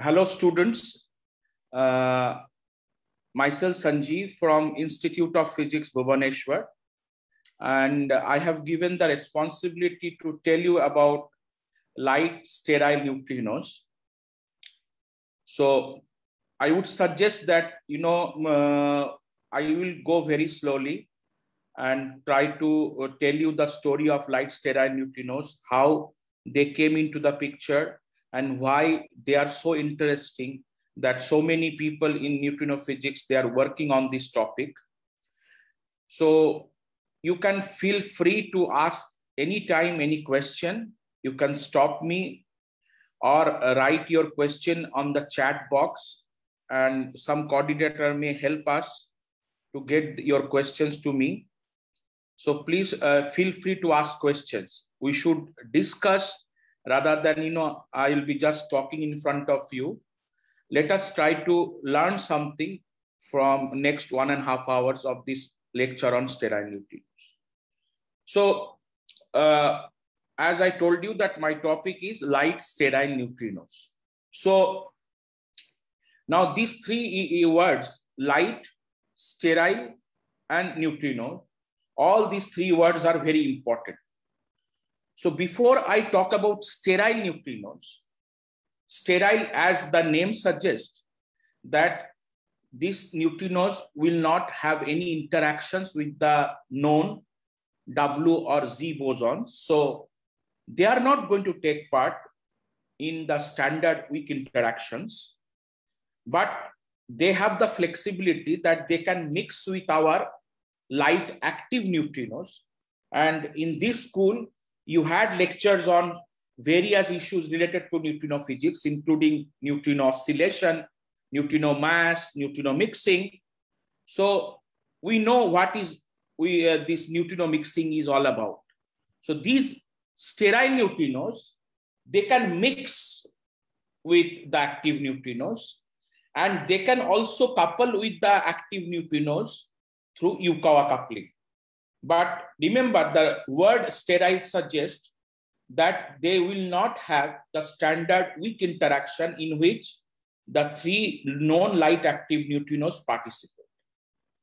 Hello students, myself Sanjib from Institute of Physics, Bhubaneswar, and I have given the responsibility to tell you about light sterile neutrinos. So I would suggest that, you know, I will go very slowly and try to tell you the story of light sterile neutrinos, how they came into the picture, and why they are so interesting that so many people in neutrino physics, they are working on this topic. So you can feel free to ask anytime any question. You can stop me or write your question on the chat box, and some coordinator may help us to get your questions to me. So please feel free to ask questions. We should discuss rather than, you know, I will be just talking in front of you. Let us try to learn something from next 1.5 hours of this lecture on sterile neutrinos. So as I told you that my topic is light sterile neutrinos. So now these three words, light, sterile, and neutrino, all these three words are very important. So before I talk about sterile neutrinos, sterile, as the name suggests, that these neutrinos will not have any interactions with the known W or Z bosons. So they are not going to take part in the standard weak interactions, but they have the flexibility that they can mix with our light active neutrinos. And in this school, you had lectures on various issues related to neutrino physics, including neutrino oscillation, neutrino mass, neutrino mixing. So we know what is this neutrino mixing is all about. So these sterile neutrinos, they can mix with the active neutrinos, and they can also couple with the active neutrinos through Yukawa coupling. But remember, the word sterile suggests that they will not have the standard weak interaction in which the three known light active neutrinos participate.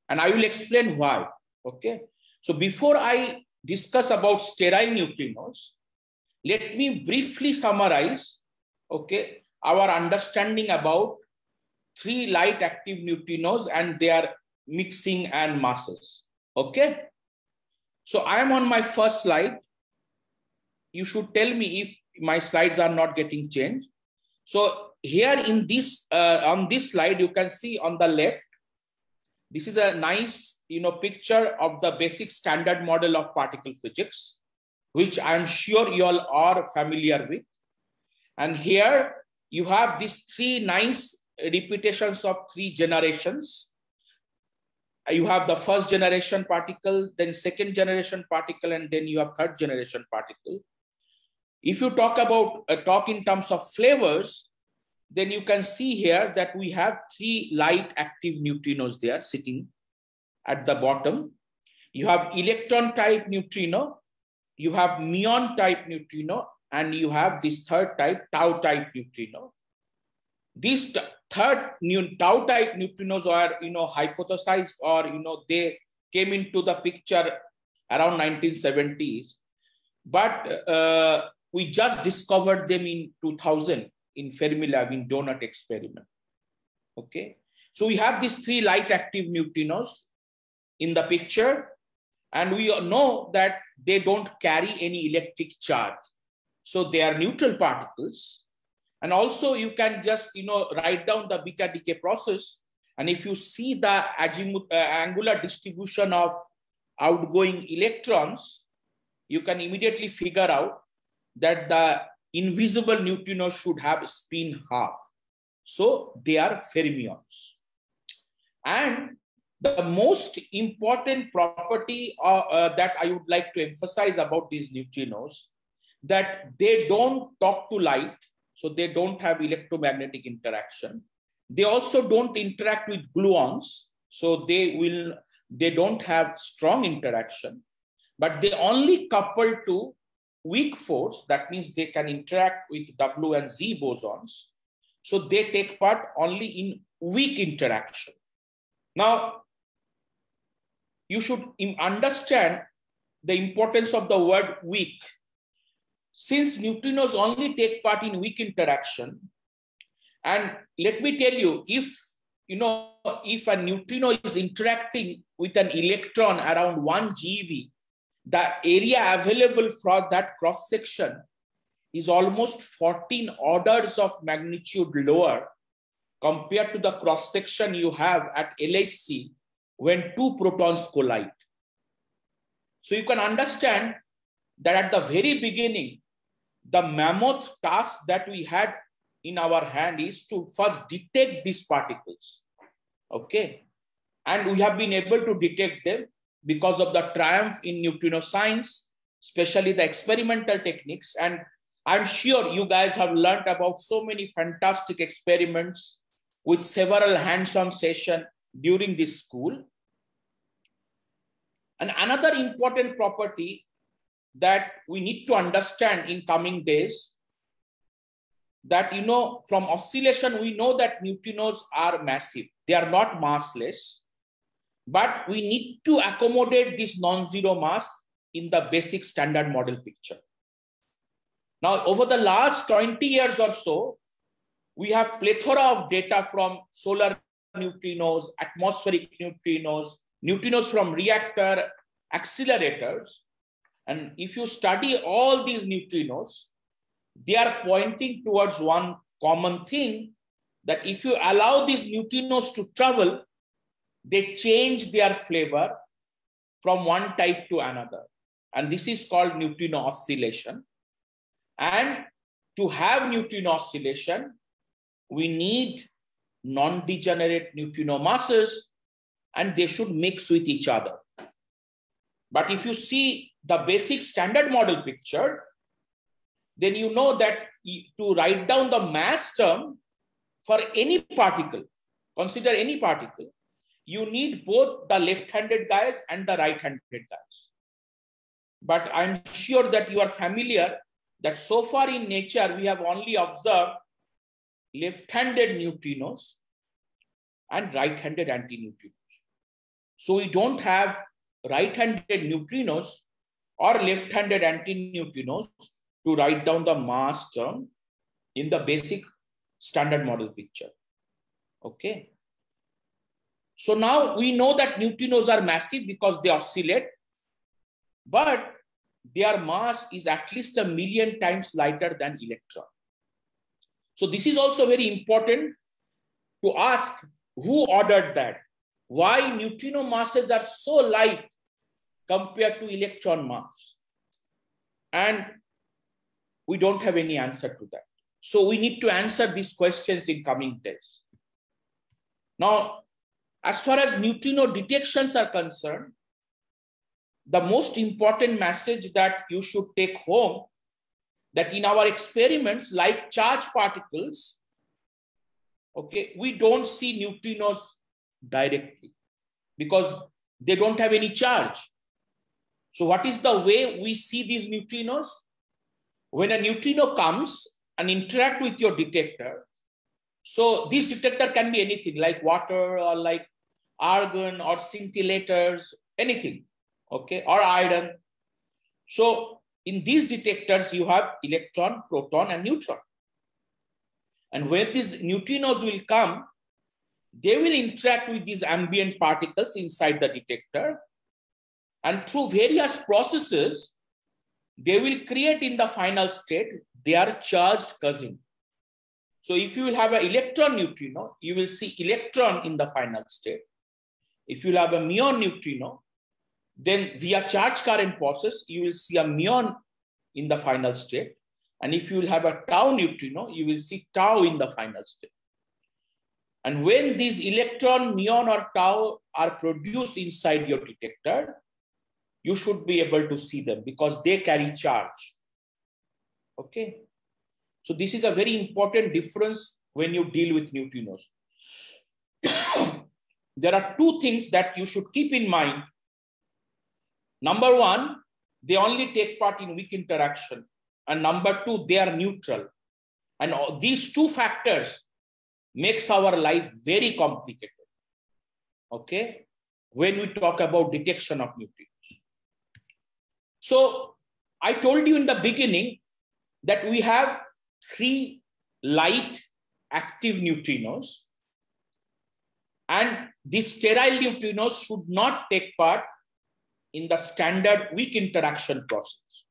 And I will explain why, okay? So before I discuss about sterile neutrinos, let me briefly summarize, okay, our understanding about three light active neutrinos and their mixing and masses, okay? So I am on my first slide. You should tell me if my slides are not getting changed. So here in this, on this slide, you can see on the left, this is a nice, you know, picture of the basic standard model of particle physics, which I'm sure you all are familiar with. And here you have these three nice repetitions of three generations. You have the first generation particle, then second generation particle, and then you have third generation particle. If you talk about talk in terms of flavors, then you can see here that we have three light active neutrinos there sitting at the bottom. You have electron type neutrino, you have muon type neutrino, and you have this third type, tau type neutrino. These third tau type neutrinos are, you know, hypothesized, or, you know, they came into the picture around 1970s, but we just discovered them in 2000 in Fermilab in DONUT experiment. Okay, so we have these three light active neutrinos in the picture, and we know that they don't carry any electric charge, so they are neutral particles. And also you can just, you know, write down the beta decay process. And if you see the angular distribution of outgoing electrons, you can immediately figure out that the invisible neutrino should have spin half. So they are fermions. And the most important property that I would like to emphasize about these neutrinos, that they don't talk to light. So they don't have electromagnetic interaction. They also don't interact with gluons. So they don't have strong interaction, but they only couple to weak force. That means they can interact with W and Z bosons. So they take part only in weak interaction. Now, you should understand the importance of the word weak. Since neutrinos only take part in weak interaction, and let me tell you, if a neutrino is interacting with an electron around 1 GeV, the area available for that cross section is almost 14 orders of magnitude lower compared to the cross section you have at LHC when two protons collide. So you can understand that at the very beginning, the mammoth task that we had in our hand is to first detect these particles, okay? And we have been able to detect them because of the triumph in neutrino science, especially the experimental techniques. And I'm sure you guys have learned about so many fantastic experiments with several hands-on sessions during this school. And another important property that we need to understand in coming days, that from oscillation, we know that neutrinos are massive. They are not massless, but we need to accommodate this non-zero mass in the basic standard model picture. Now, over the last 20 years or so, we have plethora of data from solar neutrinos, atmospheric neutrinos, neutrinos from reactor accelerators. And if you study all these neutrinos, they are pointing towards one common thing, that if you allow these neutrinos to travel, they change their flavor from one type to another. And this is called neutrino oscillation. And to have neutrino oscillation, we need non-degenerate neutrino masses, and they should mix with each other. But if you see the basic standard model picture, then you know that to write down the mass term for any particle, consider any particle, you need both the left-handed guys and the right-handed guys. But I'm sure that you are familiar that so far in nature, we have only observed left-handed neutrinos and right-handed antineutrinos. So we don't have right-handed neutrinos or left-handed antineutrinos to write down the mass term in the basic standard model picture, okay? So now we know that neutrinos are massive because they oscillate, but their mass is at least 1 million times lighter than electron. So this is also very important to ask, who ordered that? Why neutrino masses are so light compared to electron mass? And we don't have any answer to that. So we need to answer these questions in coming days. Now, as far as neutrino detections are concerned, the most important message that you should take home, that in our experiments, like charged particles, okay, we don't see neutrinos directly because they don't have any charge. So what is the way we see these neutrinos? When a neutrino comes and interacts with your detector, so this detector can be anything like water or like argon or scintillators, anything, okay, or iron. So in these detectors, you have electron, proton, and neutron. And when these neutrinos will come, they will interact with these ambient particles inside the detector. And through various processes, they will create in the final state their charged cousin. So if you will have an electron neutrino, you will see electron in the final state. If you will have a muon neutrino, then via charge current process, you will see a muon in the final state. And if you will have a tau neutrino, you will see tau in the final state. And when these electron, muon, or tau are produced inside your detector, you should be able to see them because they carry charge. Okay. So this is a very important difference when you deal with neutrinos. There are two things that you should keep in mind. Number one, they only take part in weak interaction. And number two, they are neutral. And these two factors makes our life very complicated, okay, when we talk about detection of mutants. So I told you in the beginning that we have three light active neutrinos, and these sterile neutrinos should not take part in the standard weak interaction process.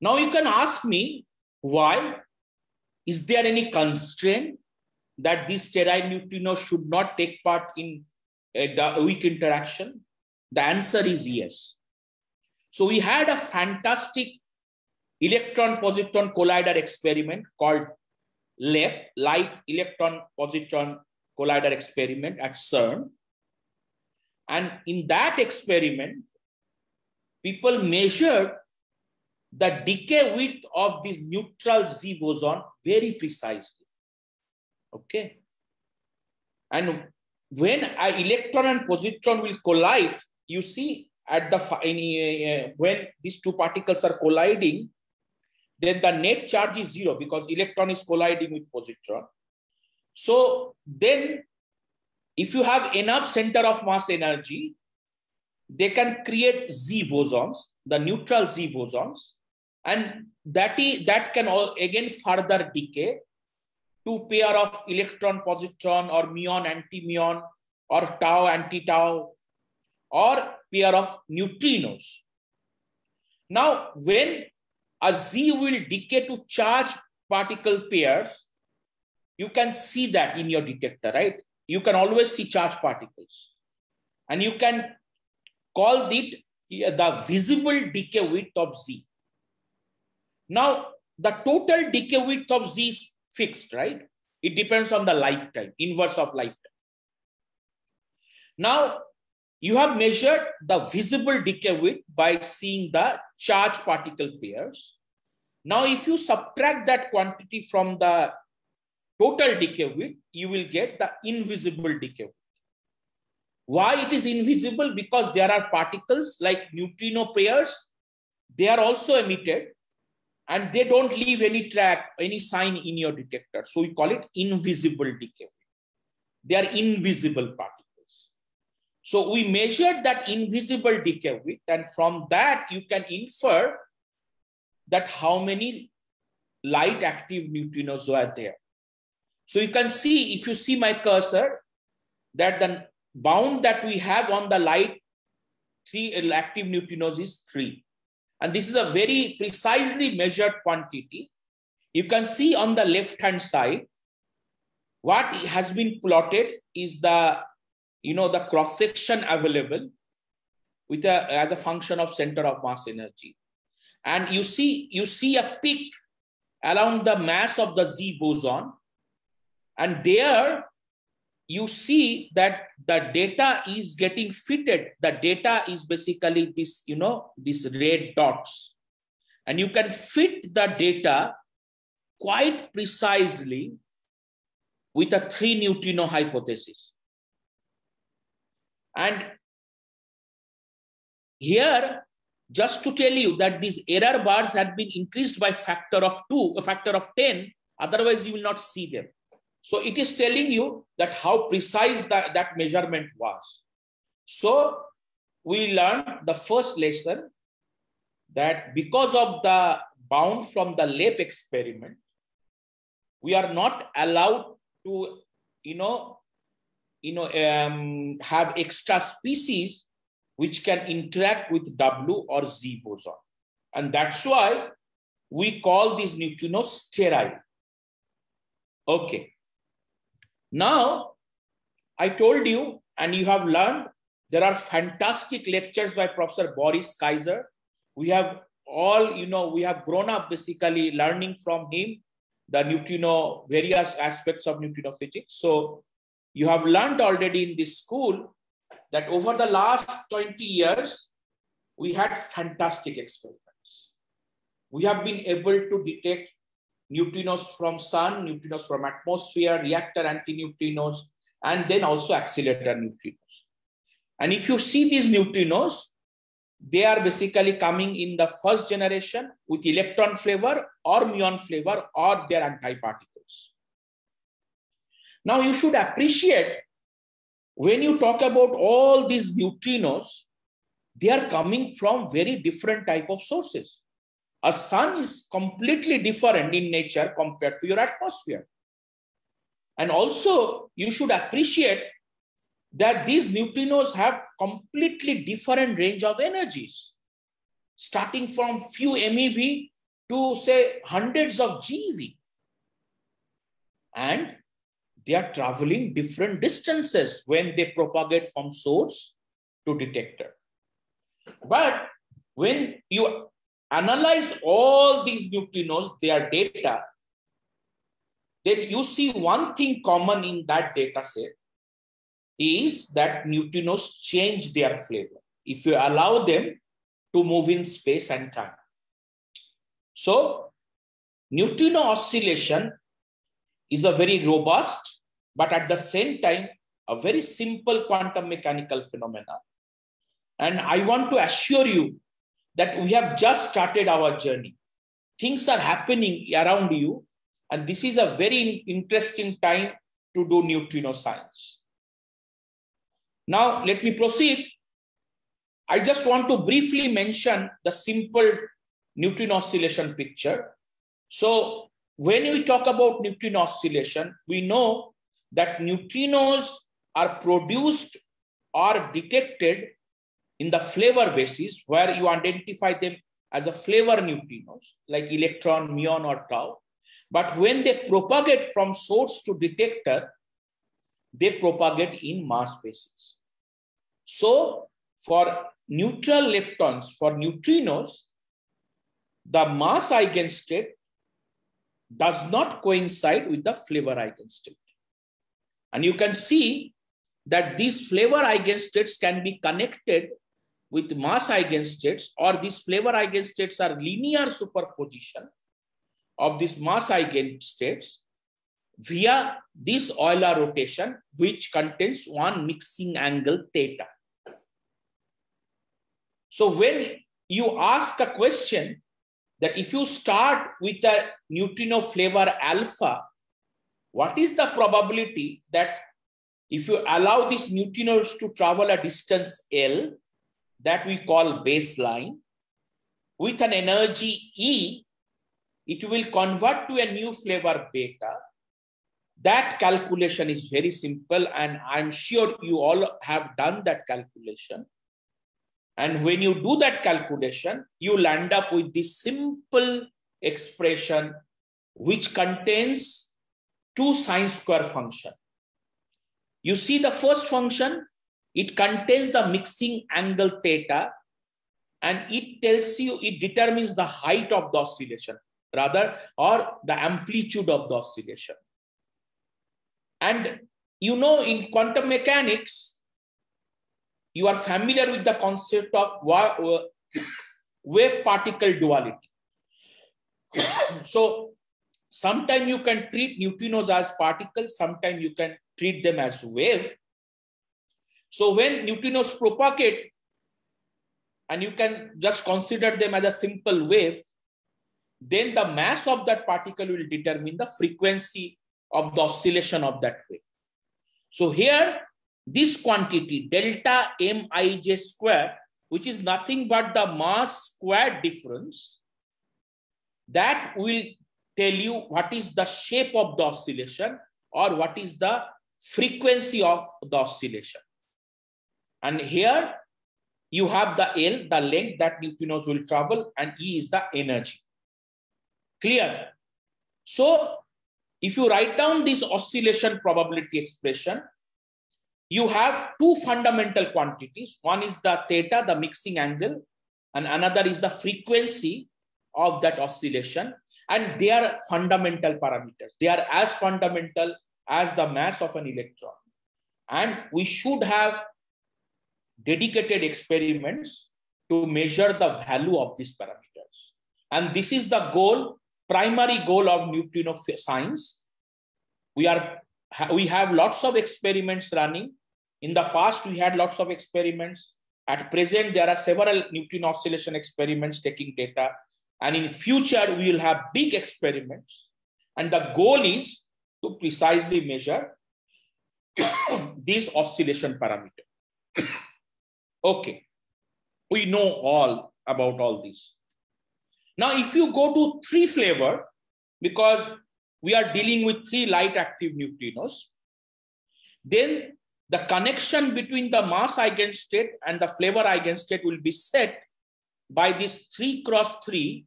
Now you can ask me, why? Is there any constraint that these sterile neutrinos should not take part in the weak interaction? The answer is yes. So we had a fantastic electron-positron collider experiment called LEP, Light Electron-Positron Collider Experiment at CERN. And in that experiment, people measured the decay width of this neutral Z boson very precisely. Okay. And when an electron and positron will collide, you see at the when these two particles are colliding, then the net charge is zero because electron is colliding with positron. So then if you have enough center of mass energy, they can create Z bosons, the neutral Z bosons, and that can all again further decay to pair of electron-positron or muon-anti-muon or tau-anti-tau or pair of neutrinos. Now, when a Z will decay to charge particle pairs, you can see that in your detector, right? You can always see charge particles, and you can call it the visible decay width of Z. Now, the total decay width of Z is fixed, right? It depends on the lifetime, inverse of lifetime. Now, you have measured the visible decay width by seeing the charge particle pairs. Now, if you subtract that quantity from the total decay width, you will get the invisible decay width. Why it is invisible? Because there are particles like neutrino pairs, they are also emitted and they don't leave any track, any sign in your detector. So we call it invisible decay. They are invisible particles. So we measured that invisible decay width, and from that you can infer that how many light active neutrinos were there. So you can see, if you see my cursor, that the bound that we have on the light three active neutrinos is 3, and this is a very precisely measured quantity. You can see on the left hand side what has been plotted is the, you know, the cross section available with a as a function of center of mass energy, and you see a peak around the mass of the Z boson, and there you see that the data is getting fitted. The data is basically this, you know, these red dots. And you can fit the data quite precisely with a 3 neutrino hypothesis. And here, just to tell you that these error bars had been increased by a factor of 10, otherwise you will not see them. So it is telling you that how precise that measurement was. So we learned the first lesson that because of the bound from the LEP experiment, we are not allowed to, have extra species which can interact with W or Z boson. And that's why we call these neutrinos sterile. Okay. Now, I told you, and you have learned, there are fantastic lectures by Professor Boris Kaiser. We have all, we have grown up basically learning from him the neutrino, various aspects of neutrino physics. So you have learned already in this school that over the last 20 years, we had fantastic experiments. We have been able to detect neutrinos from sun, neutrinos from atmosphere, reactor antineutrinos, and then also accelerator neutrinos. And if you see these neutrinos, they are basically coming in the first generation with electron flavor or muon flavor, or their antiparticles. Now you should appreciate, when you talk about all these neutrinos, they are coming from very different type of sources. A sun is completely different in nature compared to your atmosphere. And also you should appreciate that these neutrinos have completely different range of energies, starting from few MeV to say hundreds of GeV. And they are traveling different distances when they propagate from source to detector. But when you analyze all these neutrinos, their data, then you see one thing common in that data set is that neutrinos change their flavor if you allow them to move in space and time. So neutrino oscillation is a very robust, but at the same time, a very simple quantum mechanical phenomena. And I want to assure you that we have just started our journey. Things are happening around you, and this is a very interesting time to do neutrino science. Now, let me proceed. I just want to briefly mention the simple neutrino oscillation picture. So when we talk about neutrino oscillation, we know that neutrinos are produced or detected in the flavor basis, where you identify them as a flavor neutrinos, like electron, muon, or tau. But when they propagate from source to detector, they propagate in mass basis. So for neutral leptons, for neutrinos, the mass eigenstate does not coincide with the flavor eigenstate. And you can see that these flavor eigenstates can be connected with mass eigenstates, or these flavor eigenstates are linear superposition of these mass eigenstates via this Euler rotation, which contains one mixing angle theta. So when you ask a question that if you start with a neutrino flavor alpha, what is the probability that if you allow these neutrinos to travel a distance L, that we call baseline, with an energy E, it will convert to a new flavor beta. That calculation is very simple, and I'm sure you all have done that calculation. And when you do that calculation, you'll end up with this simple expression, which contains two sine square function. You see the first function, it contains the mixing angle theta, and it tells you, it determines the height of the oscillation, rather, or the amplitude of the oscillation. And you know, in quantum mechanics, you are familiar with the concept of wave-particle duality. So sometimes you can treat neutrinos as particles, sometimes you can treat them as wave. So when neutrinos propagate, and you can just consider them as a simple wave, then the mass of that particle will determine the frequency of the oscillation of that wave. So here, this quantity delta Mij square, which is nothing but the mass squared difference, that will tell you what is the shape of the oscillation, or what is the frequency of the oscillation. And here you have the L, the length that neutrinos will travel, and E is the energy. Clear? So if you write down this oscillation probability expression, you have two fundamental quantities. One is the theta, the mixing angle, and another is the frequency of that oscillation. And they are fundamental parameters. They are as fundamental as the mass of an electron. And we should have dedicated experiments to measure the value of these parameters. And this is the goal, primary goal of neutrino science. We have lots of experiments running. In the past, we had lots of experiments. At present, there are several neutrino oscillation experiments taking data. And in future, we will have big experiments. And the goal is to precisely measure these oscillation parameter. Okay, we know all about all these. Now, if you go to three flavor, because we are dealing with three light active neutrinos, then the connection between the mass eigenstate and the flavor eigenstate will be set by this 3×3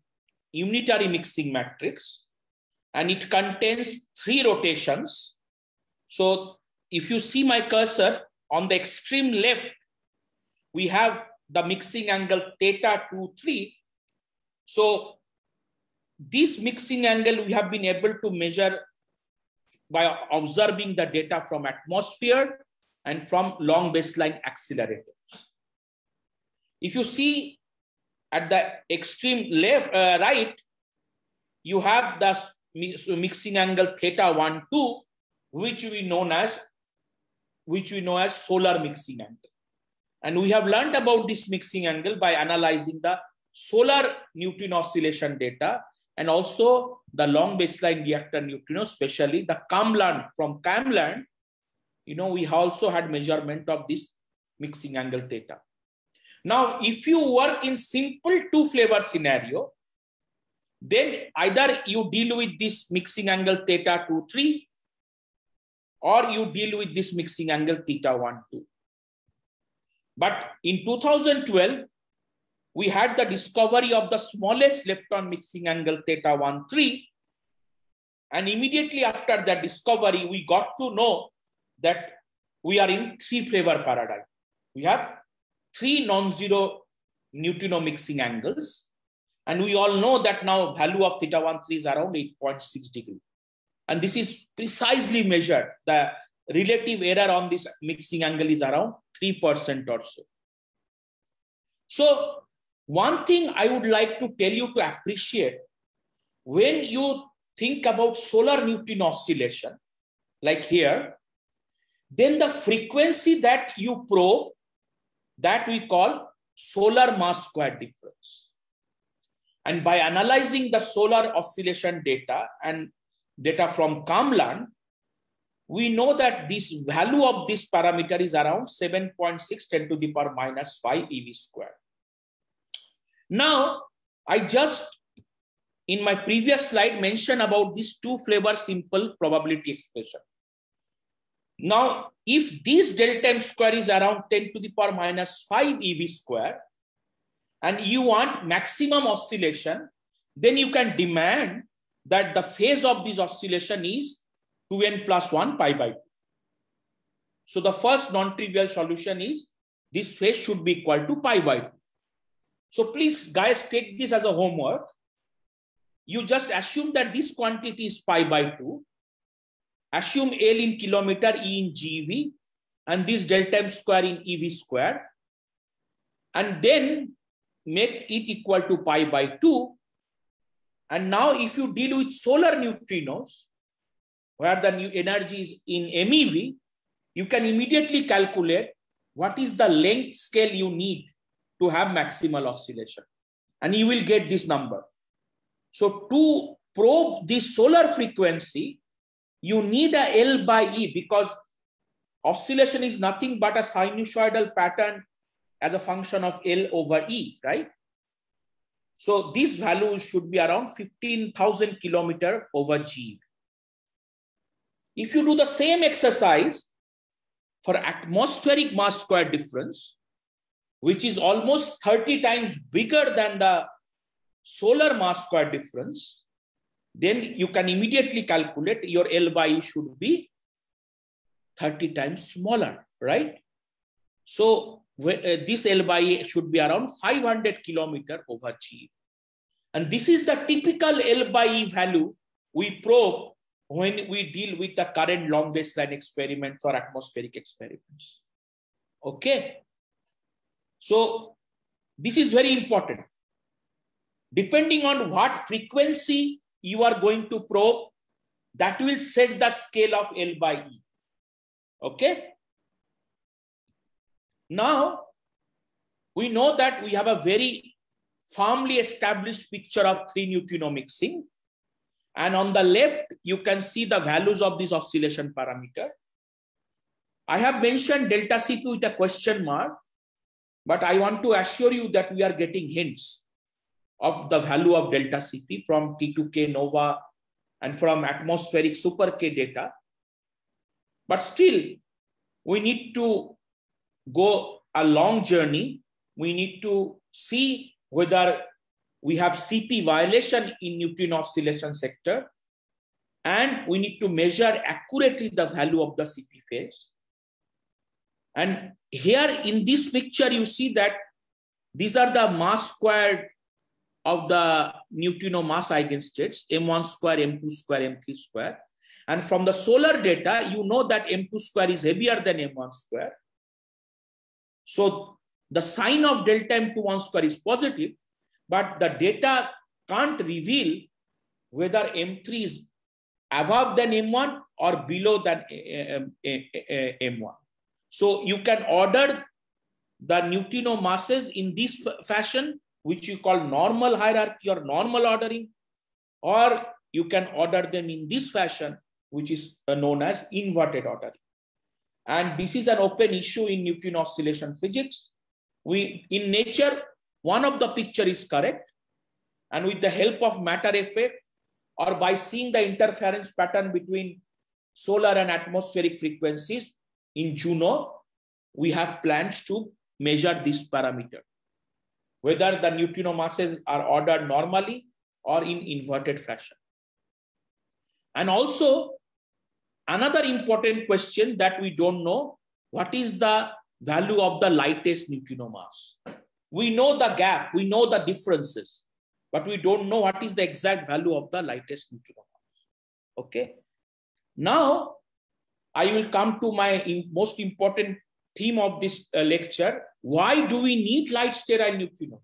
unitary mixing matrix, and it contains 3 rotations. So if you see my cursor on the extreme left, we have the mixing angle theta 2, 3. So this mixing angle we have been able to measure by observing the data from atmosphere and from long baseline accelerator. If you see at the extreme left, right, you have the mixing angle theta 1, 2, which we know as solar mixing angle, and we have learned about this mixing angle by analyzing the solar neutrino oscillation data and also the long baseline reactor neutrino, especially the KamLAND. From KamLAND, you know, we also had measurement of this mixing angle theta. Now, if you work in simple 2-flavor scenario, then either you deal with this mixing angle theta 2, 3, or you deal with this mixing angle theta 1, 2. But in 2012, we had the discovery of the smallest lepton mixing angle theta 1, 3. And immediately after that discovery, we got to know that we are in 3-flavor paradigm. We have 3 non-zero neutrino mixing angles. And we all know that now value of theta 1, 3 is around 8.6 degree. And this is precisely measured. The relative error on this mixing angle is around 3% or so. So one thing I would like to tell you to appreciate when you think about solar neutrino oscillation, like here, then the frequency that you probe, that we call solar mass square difference. And by analyzing the solar oscillation data and data from KamLAND, we know that this value of this parameter is around 7.6×10⁻⁵ eV square. Now, I just in my previous slide mentioned about this 2-flavor simple probability expression. Now, if this delta m square is around 10⁻⁵ eV square, and you want maximum oscillation, then you can demand that the phase of this oscillation is 2n+1 π/2. So the first non-trivial solution is this phase should be equal to π/2. So please, guys, take this as a homework. You just assume that this quantity is π/2. Assume L in kilometer, E in GeV, and this delta m square in eV square, and then make it equal to π/2. And now if you deal with solar neutrinos, where the new energy is in MeV, you can immediately calculate what is the length scale you need to have maximal oscillation. And you will get this number. So to probe this solar frequency, you need a L/E, because oscillation is nothing but a sinusoidal pattern as a function of L/E, right? So this value should be around 15,000 kilometer over GeV. If you do the same exercise for atmospheric mass square difference, which is almost 30 times bigger than the solar mass square difference, then you can immediately calculate your L/E should be 30 times smaller, right? So this L/E should be around 500 kilometer over GeV. And this is the typical L/E value we probe when we deal with the current long baseline experiments or atmospheric experiments. Okay. So this is very important. Depending on what frequency you are going to probe, that will set the scale of L/E. Okay. Now, we know that we have a very firmly established picture of 3 neutrino mixing. And on the left, you can see the values of this oscillation parameter. I have mentioned delta CP with a question mark, but I want to assure you that we are getting hints of the value of delta CP from T2K NOVA and from atmospheric super K data. But still, we need to go a long journey. We need to see whether we have CP violation in neutrino oscillation sector, and we need to measure accurately the value of the CP phase. And here in this picture, you see that these are the mass squared of the neutrino mass eigenstates, M1 square, M2 square, M3 square. And from the solar data, you know that M2 square is heavier than M1 square. So the sign of delta M21 square is positive, but the data can't reveal whether M3 is above than M1 or below than M1. So you can order the neutrino masses in this fashion, which you call normal hierarchy or normal ordering, or you can order them in this fashion, which is known as inverted ordering. And this is an open issue in neutrino oscillation physics. In nature, one of the picture is correct, and with the help of matter effect, or by seeing the interference pattern between solar and atmospheric frequencies in Juno, we have plans to measure this parameter, whether the neutrino masses are ordered normally or in inverted fashion. And also, another important question that we don't know, what is the value of the lightest neutrino mass? We know the gap, we know the differences, but we don't know what is the exact value of the lightest neutrino mass. Okay. Now, I will come to my most important theme of this lecture. Why do we need light sterile neutrinos?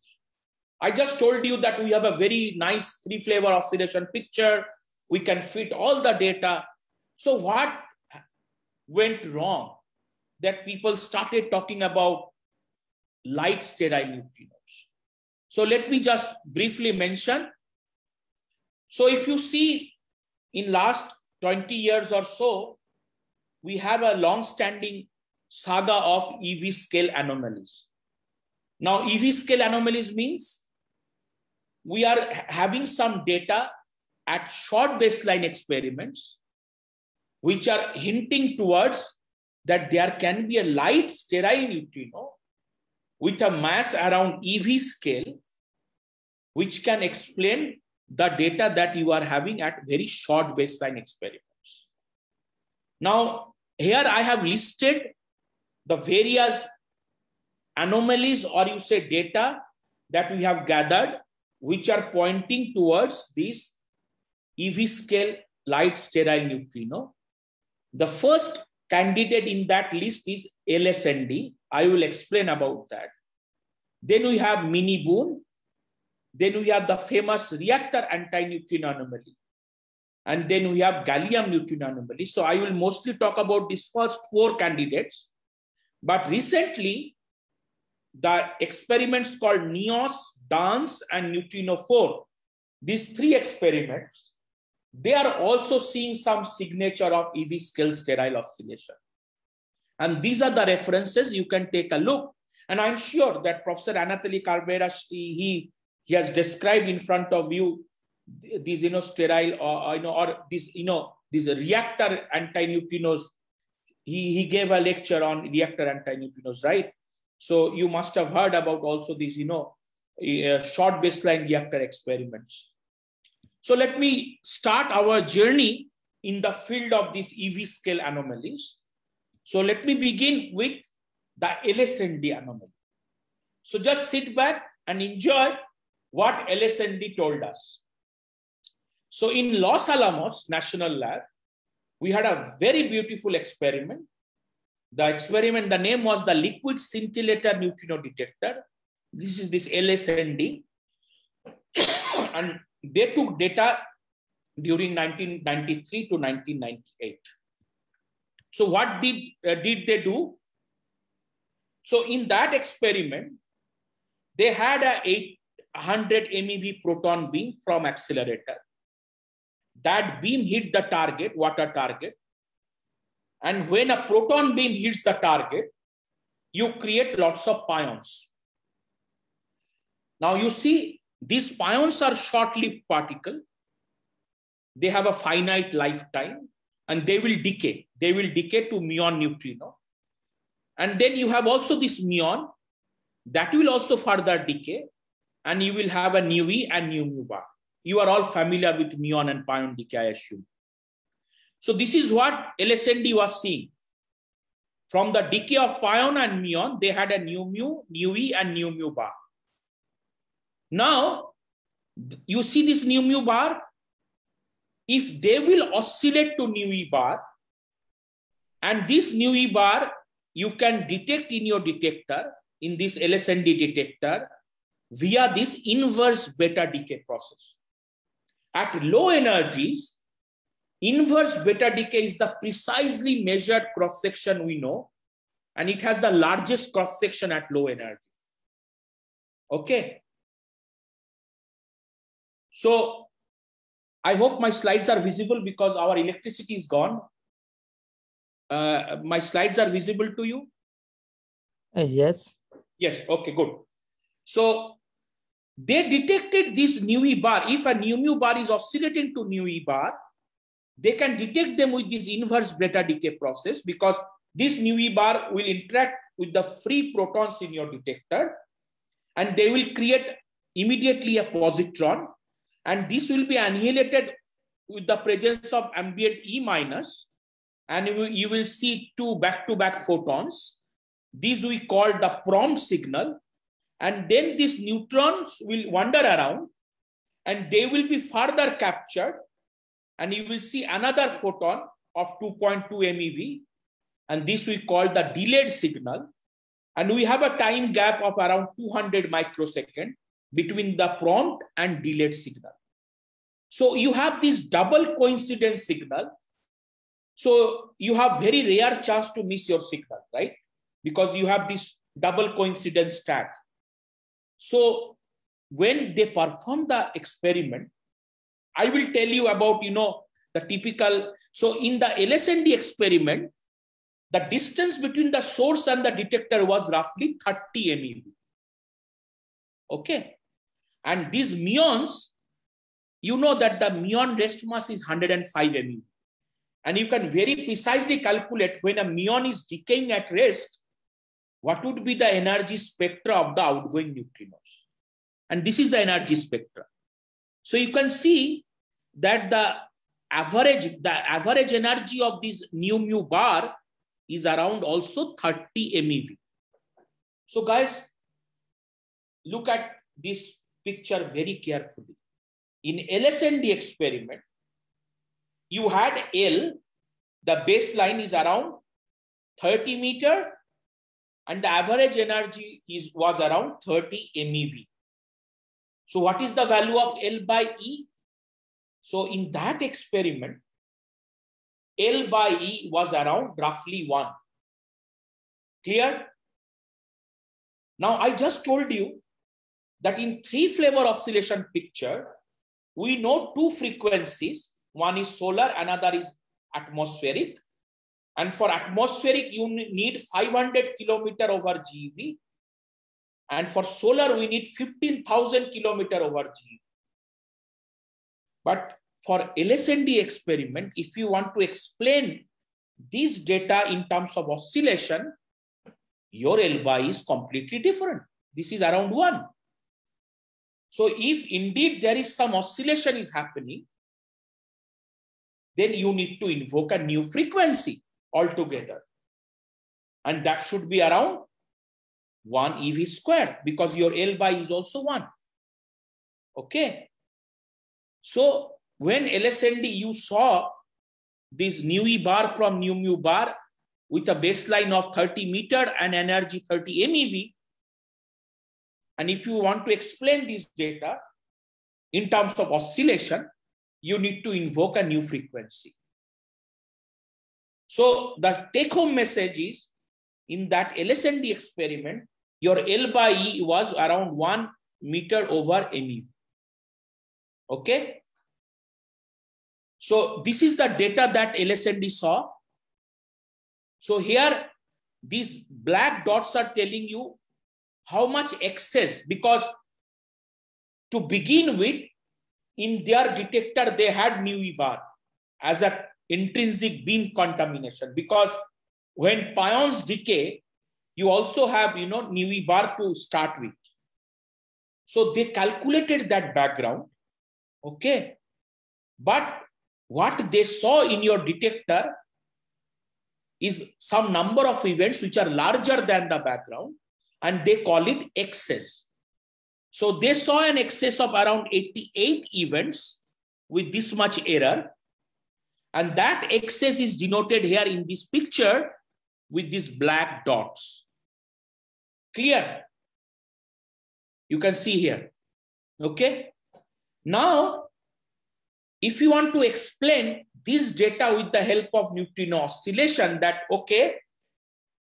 I just told you that we have a very nice three-flavor oscillation picture. We can fit all the data. So what went wrong that people started talking about light sterile neutrinos? So let me just briefly mention. So if you see in last 20 years or so, we have a long-standing saga of EV scale anomalies. Now, EV scale anomalies means we are having some data at short baseline experiments, which are hinting towards that there can be a light sterile neutrino with a mass around EV scale, which can explain the data that you are having at very short baseline experiments. Now, here I have listed the various anomalies, or you say data, that we have gathered, which are pointing towards this EV scale light sterile neutrino. The first candidate in that list is LSND. I will explain about that. Then we have MiniBooNE. Then we have the famous reactor antineutrino anomaly. And then we have gallium neutrino anomaly. So I will mostly talk about these first four candidates. But recently, the experiments called NEOS, DANSS, and Neutrino-4, these three experiments, they are also seeing some signature of EV scale sterile oscillation. And these are the references. You can take a look. And I'm sure that Professor Anatoli Carveras, he has described in front of you these, sterile these reactor antineutrinos. He gave a lecture on reactor antineutrinos, right? So you must have heard about also these, short baseline reactor experiments. So let me start our journey in the field of these EV scale anomalies. So let me begin with the LSND anomaly. So just sit back and enjoy what LSND told us. So in Los Alamos National Lab, we had a very beautiful experiment. The experiment, the name was the liquid scintillator neutrino detector. This is this LSND. And they took data during 1993 to 1998. So what did they do? So in that experiment, they had a 800 MeV proton beam from accelerator. That beam hit the target, water target, And when a proton beam hits the target, you create lots of pions. Now you see, these pions are short-lived particles. They have a finite lifetime and they will decay. They will decay to muon neutrino. And then you have also this muon that will also further decay, and you will have a neue and nu mu bar. You are all familiar with muon and pion decay, I assume. So this is what LSND was seeing. From the decay of pion and muon, they had a nu mu, neue and nu mu bar. Now, you see this nu mu bar, if they will oscillate to neue bar, and this neue bar you can detect in your detector, in this LSND detector, via this inverse beta decay process. At low energies, inverse beta decay is the precisely measured cross-section we know, and it has the largest cross-section at low energy. Okay. So I hope my slides are visible because our electricity is gone. My slides are visible to you? Yes. Yes. Okay, good. So they detected this neue bar. If a nu mu bar is oscillating to neue bar, they can detect them with this inverse beta decay process, because this neue bar will interact with the free protons in your detector and they will create immediately a positron, and this will be annihilated with the presence of ambient E-, and you will see two back-to-back photons. These we call the prompt signal, and then these neutrons will wander around and they will be further captured, and you will see another photon of 2.2 MeV, and this we call the delayed signal, and we have a time gap of around 200 microseconds between the prompt and delayed signal. So you have this double coincidence signal. So you have very rare chance to miss your signal, right? Because you have this double coincidence tag. So when they perform the experiment, I will tell you about, the typical. So in the LSND experiment, the distance between the source and the detector was roughly 30 MeV. Okay. And these muons, you know that the muon rest mass is 105 MeV. And you can very precisely calculate when a muon is decaying at rest, what would be the energy spectra of the outgoing neutrinos. And this is the energy spectra. So you can see that the average energy of this nu mu bar is around also 30 MeV. So guys, look at this picture very carefully. In LSND experiment, you had L, the baseline is around 30 meter, and the average energy was around 30 MeV. So what is the value of L by E? So in that experiment, L by E was around roughly 1. Clear? Now I just told you that in three flavor oscillation picture, we know two frequencies. One is solar, another is atmospheric. And for atmospheric, you need 500 kilometer over GeV. And for solar, we need 15,000 kilometer over GeV. But for LSND experiment, if you want to explain these data in terms of oscillation, your L by is completely different. This is around 1. So if indeed there is some oscillation is happening, then you need to invoke a new frequency altogether. And that should be around 1 eV squared, because your L by is also 1. Okay. So when LSND, you saw this neue bar from nu mu bar with a baseline of 30 meter and energy 30 MeV. And if you want to explain this data in terms of oscillation, you need to invoke a new frequency. So the take-home message is, in that LSND experiment, your L by E was around 1 meter over MeV. Okay. So this is the data that LSND saw. So here, these black dots are telling you how much excess, because to begin with, in their detector, they had μe bar as an intrinsic beam contamination, because when pions decay, you also have, you know, μe bar to start with. So they calculated that background, okay? But what they saw in your detector is some number of events which are larger than the background, and they call it excess. So they saw an excess of around 88 events with this much error. And that excess is denoted here in this picture with these black dots. Clear? You can see here. Okay. Now, if you want to explain this data with the help of neutrino oscillation, that, okay,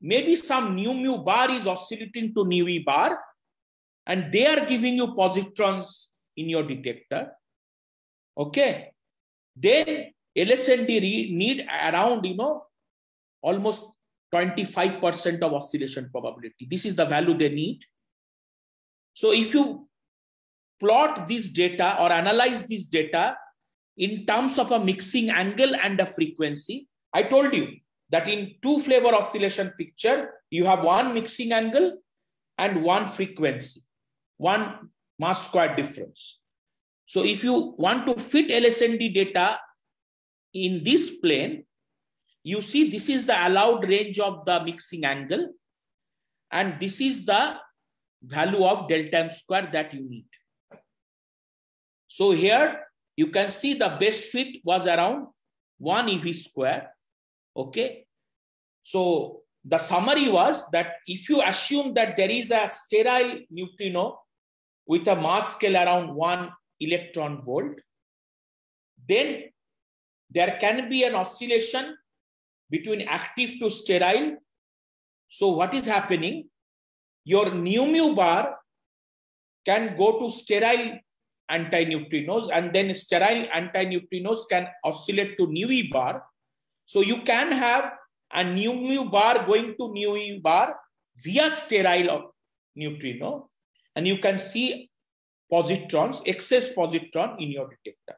maybe some nu bar is oscillating to nu e bar, and they are giving you positrons in your detector. Okay. Then LSND need around, you know, almost 25% of oscillation probability. This is the value they need. So if you plot this data or analyze this data in terms of a mixing angle and a frequency, I told you that in two flavor oscillation picture, you have one mixing angle and one frequency, one mass square difference. So if you want to fit LSND data in this plane, you see this is the allowed range of the mixing angle, and this is the value of delta m square that you need. So here you can see the best fit was around 1 eV square, okay? So the summary was that if you assume that there is a sterile neutrino with a mass scale around 1 electron volt, then there can be an oscillation between active to sterile. So what is happening? Your nu bar can go to sterile antineutrinos, and then sterile antineutrinos can oscillate to nu e bar. So you can have a nu bar going to nu e bar via sterile neutrino, and you can see positrons, excess positron in your detector.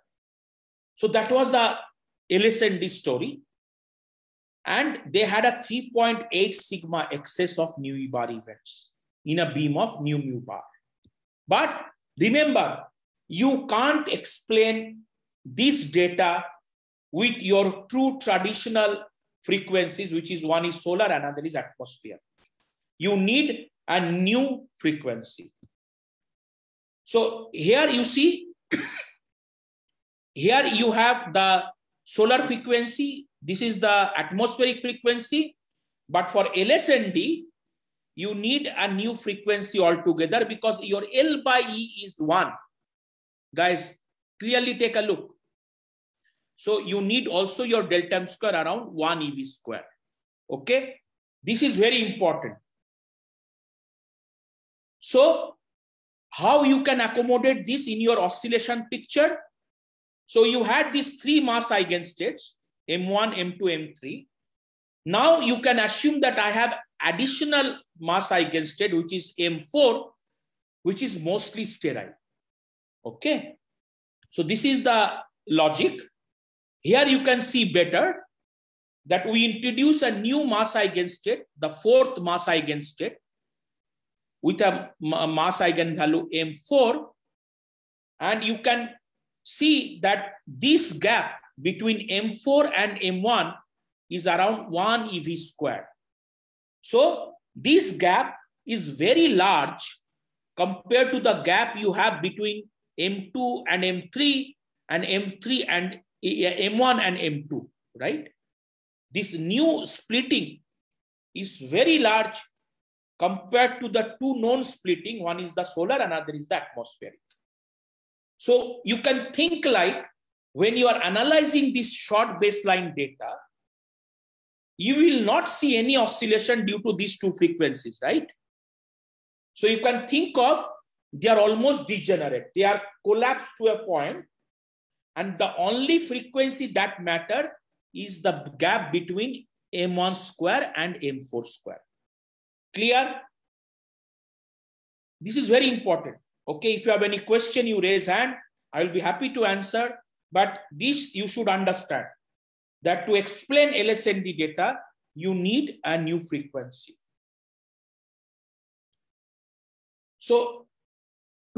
So that was the LSND story, and they had a 3.8 sigma excess of nu e bar events in a beam of nu bar. But remember, you can't explain this data with your true traditional frequencies, which is one is solar, another is atmosphere. You need a new frequency. So here you see, here you have the solar frequency. This is the atmospheric frequency. But for LSND, you need a new frequency altogether, because your L by E is 1. Guys, clearly take a look. So you need also your delta m square around 1 eV square. Okay. This is very important. So how you can accommodate this in your oscillation picture? So you had these three mass eigenstates, M1, M2, M3. Now you can assume that I have additional mass eigenstate, which is M4, which is mostly sterile. Okay. So this is the logic. Here you can see better that we introduce a new mass eigenstate, the fourth mass eigenstate, with a mass eigenvalue M4. And you can see that this gap between M4 and M1 is around 1 eV square. So this gap is very large compared to the gap you have between M2 and M3 and M3 and M1 and M2, right? This new splitting is very large compared to the two known splitting. One is the solar, another is the atmospheric. So you can think like, when you are analyzing this short baseline data, you will not see any oscillation due to these two frequencies, right? So you can think of, they are almost degenerate. They are collapsed to a point, and the only frequency that matters is the gap between M1 square and M4 square. Clear? This is very important. Okay, if you have any question, you raise hand. I will be happy to answer. But this you should understand, that to explain LSND data, you need a new frequency. So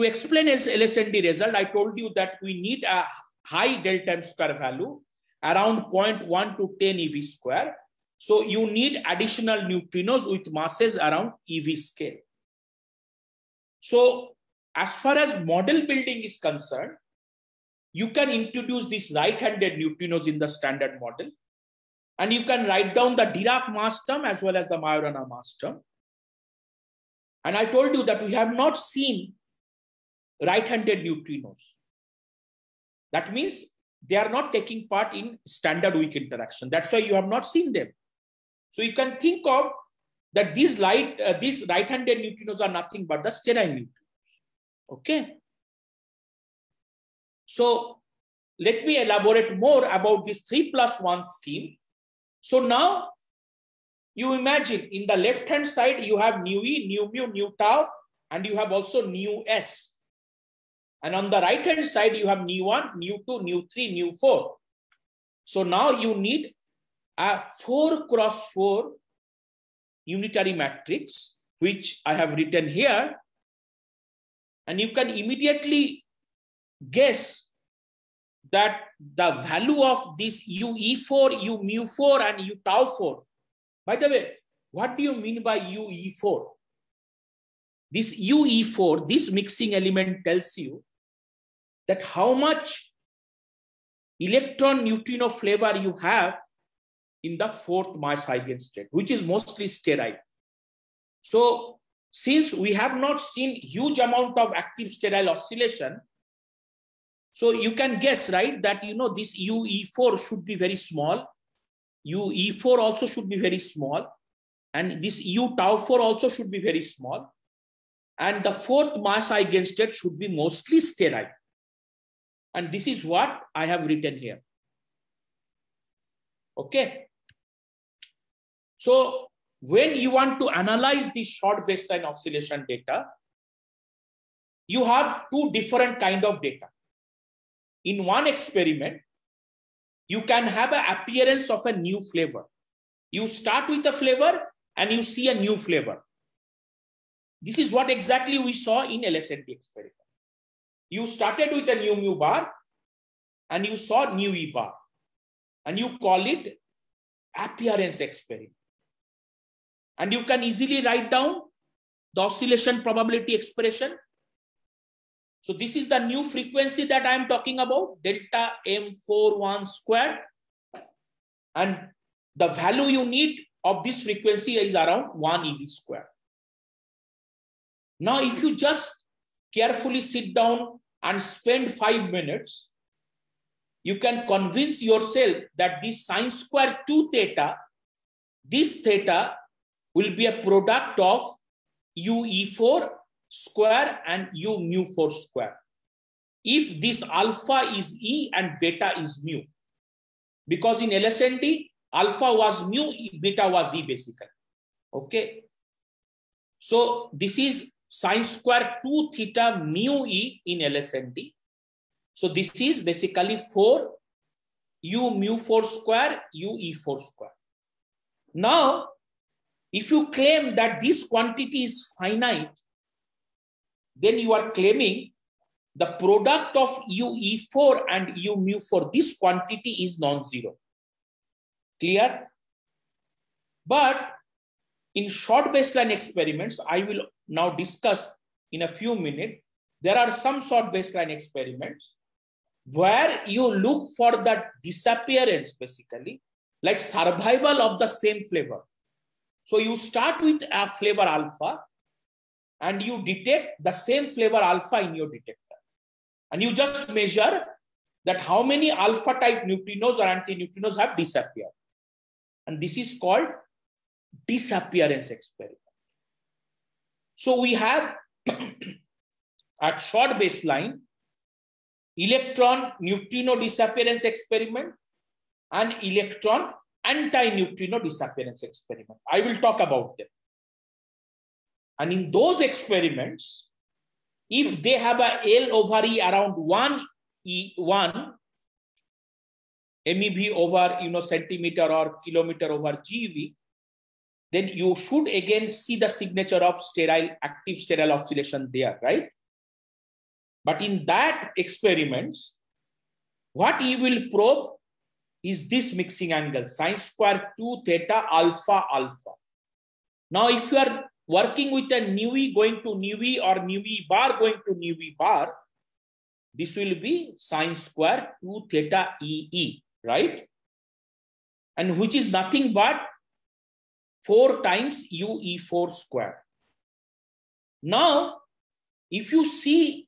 to explain LSND result, I told you that we need a high delta M square value around 0.1 to 10 eV square. So you need additional neutrinos with masses around eV scale. So as far as model building is concerned, you can introduce these right-handed neutrinos in the standard model, and you can write down the Dirac mass term as well as the Majorana mass term. And I told you that we have not seen right-handed neutrinos. That means they are not taking part in standard weak interaction. That's why you have not seen them. So you can think of that these right-handed neutrinos are nothing but the sterile neutrinos. Okay. So let me elaborate more about this 3+1 scheme. So now you imagine in the left-hand side, you have νe, νμ, ντ, and you have also νs. And on the right-hand side, you have νe1, νe2, νe3, νe4. So now you need a 4×4 unitary matrix, which I have written here. And you can immediately guess that the value of this UE4, UμU4, and Uτ4. By the way, what do you mean by UE4? This UE4, this mixing element tells you that how much electron neutrino flavor you have in the fourth mass eigenstate, which is mostly sterile. So since we have not seen huge amount of active sterile oscillation, so you can guess, right, that you know this UE4 should be very small, UE4 also should be very small, and this Uτ4 also should be very small, and the fourth mass eigenstate should be mostly sterile. And this is what I have written here. Okay. So when you want to analyze this short baseline oscillation data, you have two different kinds of data. In one experiment, you can have an appearance of a new flavor. You start with a flavor and you see a new flavor. This is what exactly we saw in LSND experiment. You started with a new mu bar and you saw new e bar, and you call it appearance experiment. And you can easily write down the oscillation probability expression. So this is the new frequency that I am talking about, delta M41 square. And the value you need of this frequency is around 1 eV square. Now, if you just carefully sit down and spend 5 minutes, you can convince yourself that this sine square 2 theta, this theta will be a product of UE4 square and u mu 4 square, if this alpha is e and beta is mu, because in LSND alpha was mu, beta was e basically. Okay, so this is sine square 2 theta mu e in LSND. So this is basically 4 u mu 4 square u e 4 square. Now, if you claim that this quantity is finite, then you are claiming the product of UE4 and UμU4, this quantity is non-zero. Clear? But in short baseline experiments, I will now discuss in a few minutes, there are some short baseline experiments where you look for the disappearance basically, like survival of the same flavor. So you start with a flavor alpha, and you detect the same flavor alpha in your detector. And you just measure that how many alpha type neutrinos or antineutrinos have disappeared. And this is called disappearance experiment. So we have at short baseline, electron neutrino disappearance experiment and electron anti-neutrino disappearance experiment. I will talk about them. And in those experiments, if they have a L over E around 1 E1, MEV over centimeter or kilometer over GeV, then you should again see the signature of active sterile oscillation there, right? But in that experiments, what you will probe is this mixing angle, sin²2 θ α α. Now, if you are working with a µe going to µe or µe bar going to µe bar, this will be sin²2 θ e e, right? And which is nothing but 4 times ue4 square. Now, if you see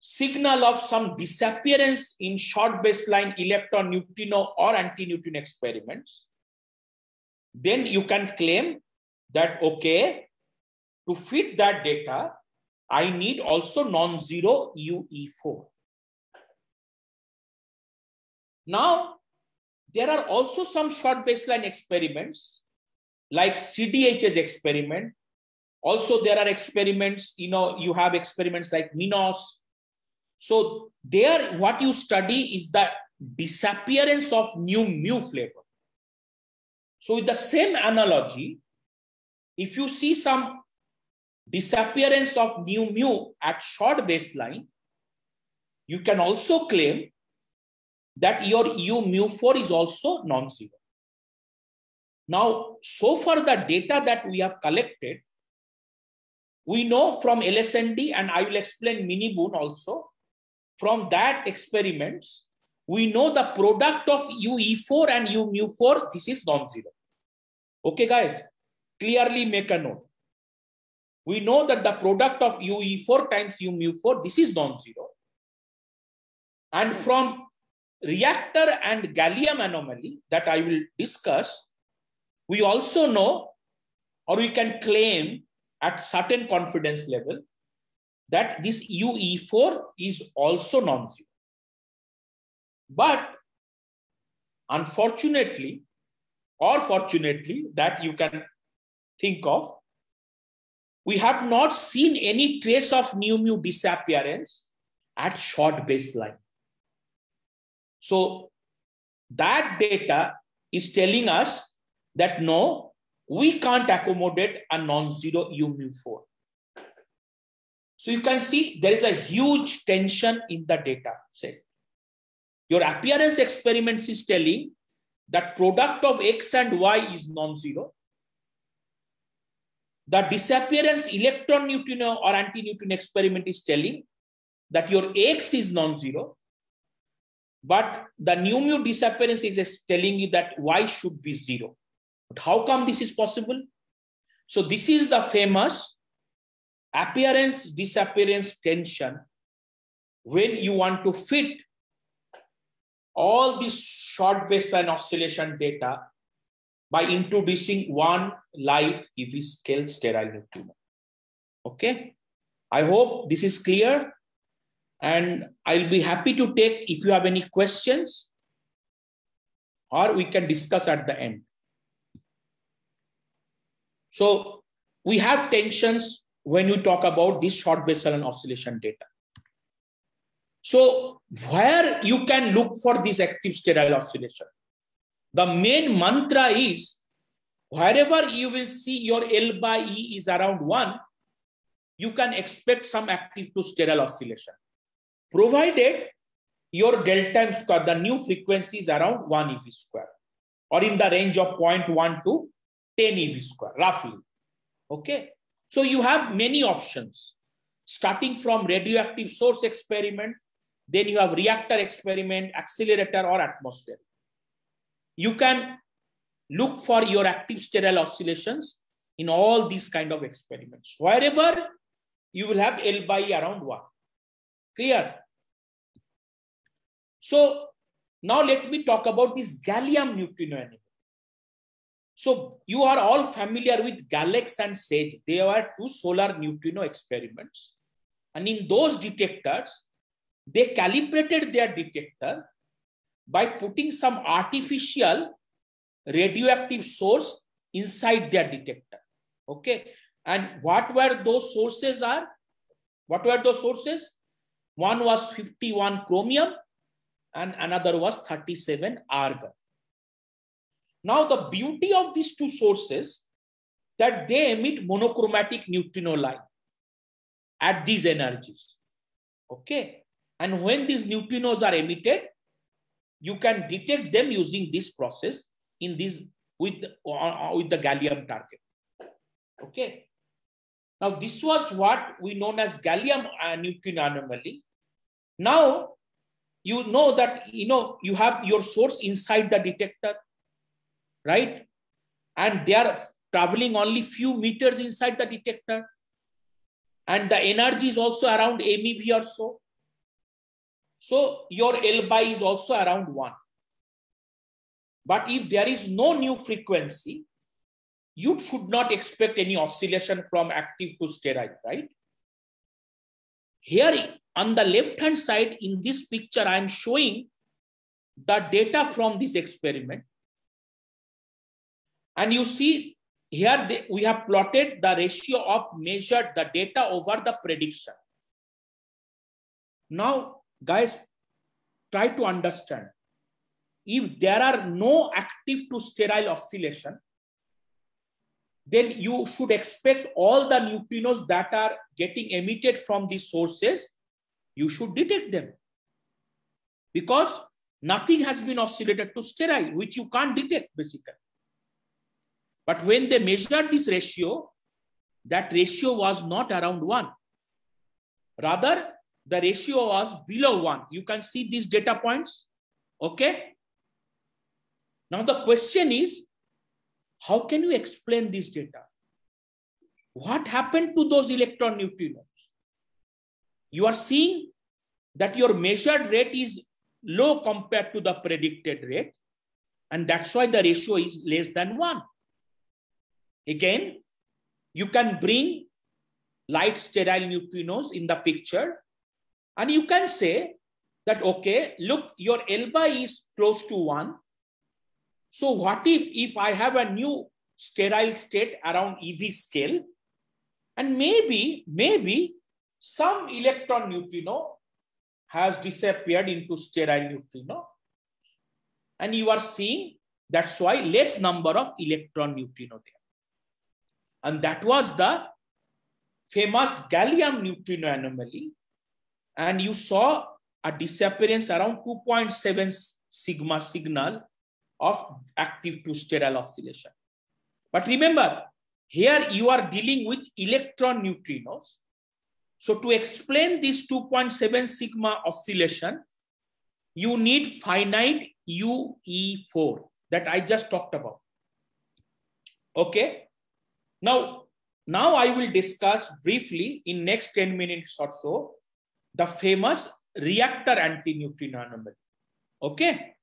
signal of some disappearance in short baseline electron neutrino or anti-neutrino experiments, then you can claim that, okay, to fit that data, I need also non-zero UE4. Now, there are also some short baseline experiments like CDHS experiment. Also, there are experiments, you have experiments like MINOS. So there, what you study is the disappearance of new mu flavor. So with the same analogy, if you see some disappearance of new mu at short baseline, you can also claim that your u mu 4 is also non-zero. Now, so far the data that we have collected, we know from LSND, and I will explain MiniBooNE also, from that experiments, we know the product of UE4 and u mu 4, this is non-zero. Okay, guys, clearly make a note. We know that the product of UE4 times u mu 4, this is non-zero. And from reactor and gallium anomaly that I will discuss, we also know, or we can claim at certain confidence level, that this UE4 is also non-zero. But unfortunately, or fortunately, that you can think of, we have not seen any trace of nu mu disappearance at short baseline. So that data is telling us that no, we can't accommodate a non-zero u mu 4. So you can see there is a huge tension in the data set. Your appearance experiments is telling that product of x and y is non-zero. The disappearance electron neutrino or anti-neutrino experiment is telling that your x is non-zero, but the nu mu disappearance is telling you that y should be zero. But how come this is possible? So this is the famous appearance-disappearance tension when you want to fit all this short baseline oscillation data by introducing one light eV scale sterile neutrino. Okay, I hope this is clear, and I'll be happy to take if you have any questions, or we can discuss at the end. So we have tensions when you talk about this short baseline oscillation data. So where you can look for this active sterile oscillation? The main mantra is, wherever you will see your L by E is around 1, you can expect some active to sterile oscillation, provided your delta m square, the new frequency is around 1 eV square, or in the range of 0.1 to 10 eV square, roughly. Okay. So you have many options, starting from radioactive source experiment, then you have reactor experiment, accelerator, or atmosphere. You can look for your active sterile oscillations in all these kind of experiments, wherever you will have L by E around 1. Clear? So now let me talk about this gallium neutrino angle. So you are all familiar with Galax and Sage. They were two solar neutrino experiments. And in those detectors, they calibrated their detector by putting some artificial radioactive source inside their detector. Okay. And what were those sources are? What were those sources? One was 51 chromium and another was 37 argon. Now, the beauty of these two sources that they emit monochromatic neutrino light at these energies. Okay. And when these neutrinos are emitted, you can detect them using this process in this with the gallium target. Okay. Now, this was what we known as gallium neutrino anomaly. Now, you know that, you know, you have your source inside the detector, right? And they are traveling only few meters inside the detector. And the energy is also around MeV or so. So your L by is also around 1. But if there is no new frequency, you should not expect any oscillation from active to sterile, right? Here on the left-hand side in this picture, I am showing the data from this experiment. And you see here we have plotted the ratio of measured the data over the prediction. Now, guys, try to understand. If there are no active to sterile oscillation, then you should expect all the neutrinos that are getting emitted from these sources, you should detect them. Because nothing has been oscillated to sterile, which you can't detect basically. But when they measured this ratio, that ratio was not around 1. Rather, the ratio was below 1. You can see these data points. Okay. Now the question is, how can you explain this data? What happened to those electron neutrinos? You are seeing that your measured rate is low compared to the predicted rate. And that's why the ratio is less than 1. Again, you can bring light sterile neutrinos in the picture. And you can say that, okay, look, your L by is close to 1. So what if I have a new sterile state around eV scale, and maybe some electron neutrino has disappeared into sterile neutrino. And you are seeing that's why less number of electron neutrino there. And that was the famous gallium neutrino anomaly. And you saw a disappearance around 2.7 sigma signal of active to sterile oscillation. But remember, here you are dealing with electron neutrinos. So to explain this 2.7 sigma oscillation, you need finite UE4 that I just talked about. Okay. Now I will discuss briefly in next 10 minutes or so, the famous reactor antineutrino anomaly. Okay.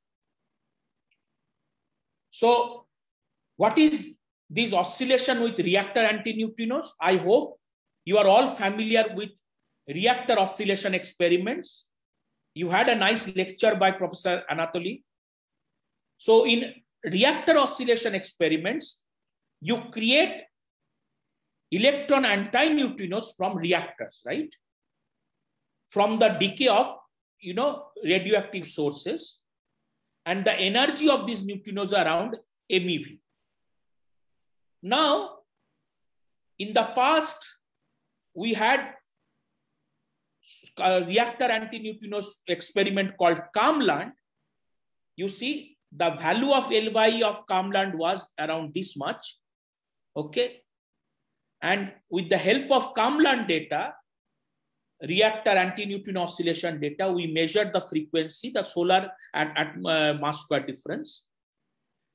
So, what is this oscillation with reactor antineutrinos? I hope you are all familiar with reactor oscillation experiments. You had a nice lecture by Professor Anatoly. So, in reactor oscillation experiments, you create electron antineutrinos from reactors, right? From the decay of, you know, radioactive sources. And the energy of these neutrinos are around MeV. Now, in the past, we had a reactor antineutrino experiment called KamLAND. You see, the value of LY of KamLAND was around this much. Okay. And with the help of KamLAND data, reactor antineutrino oscillation data, we measured the frequency, the solar at mass square difference.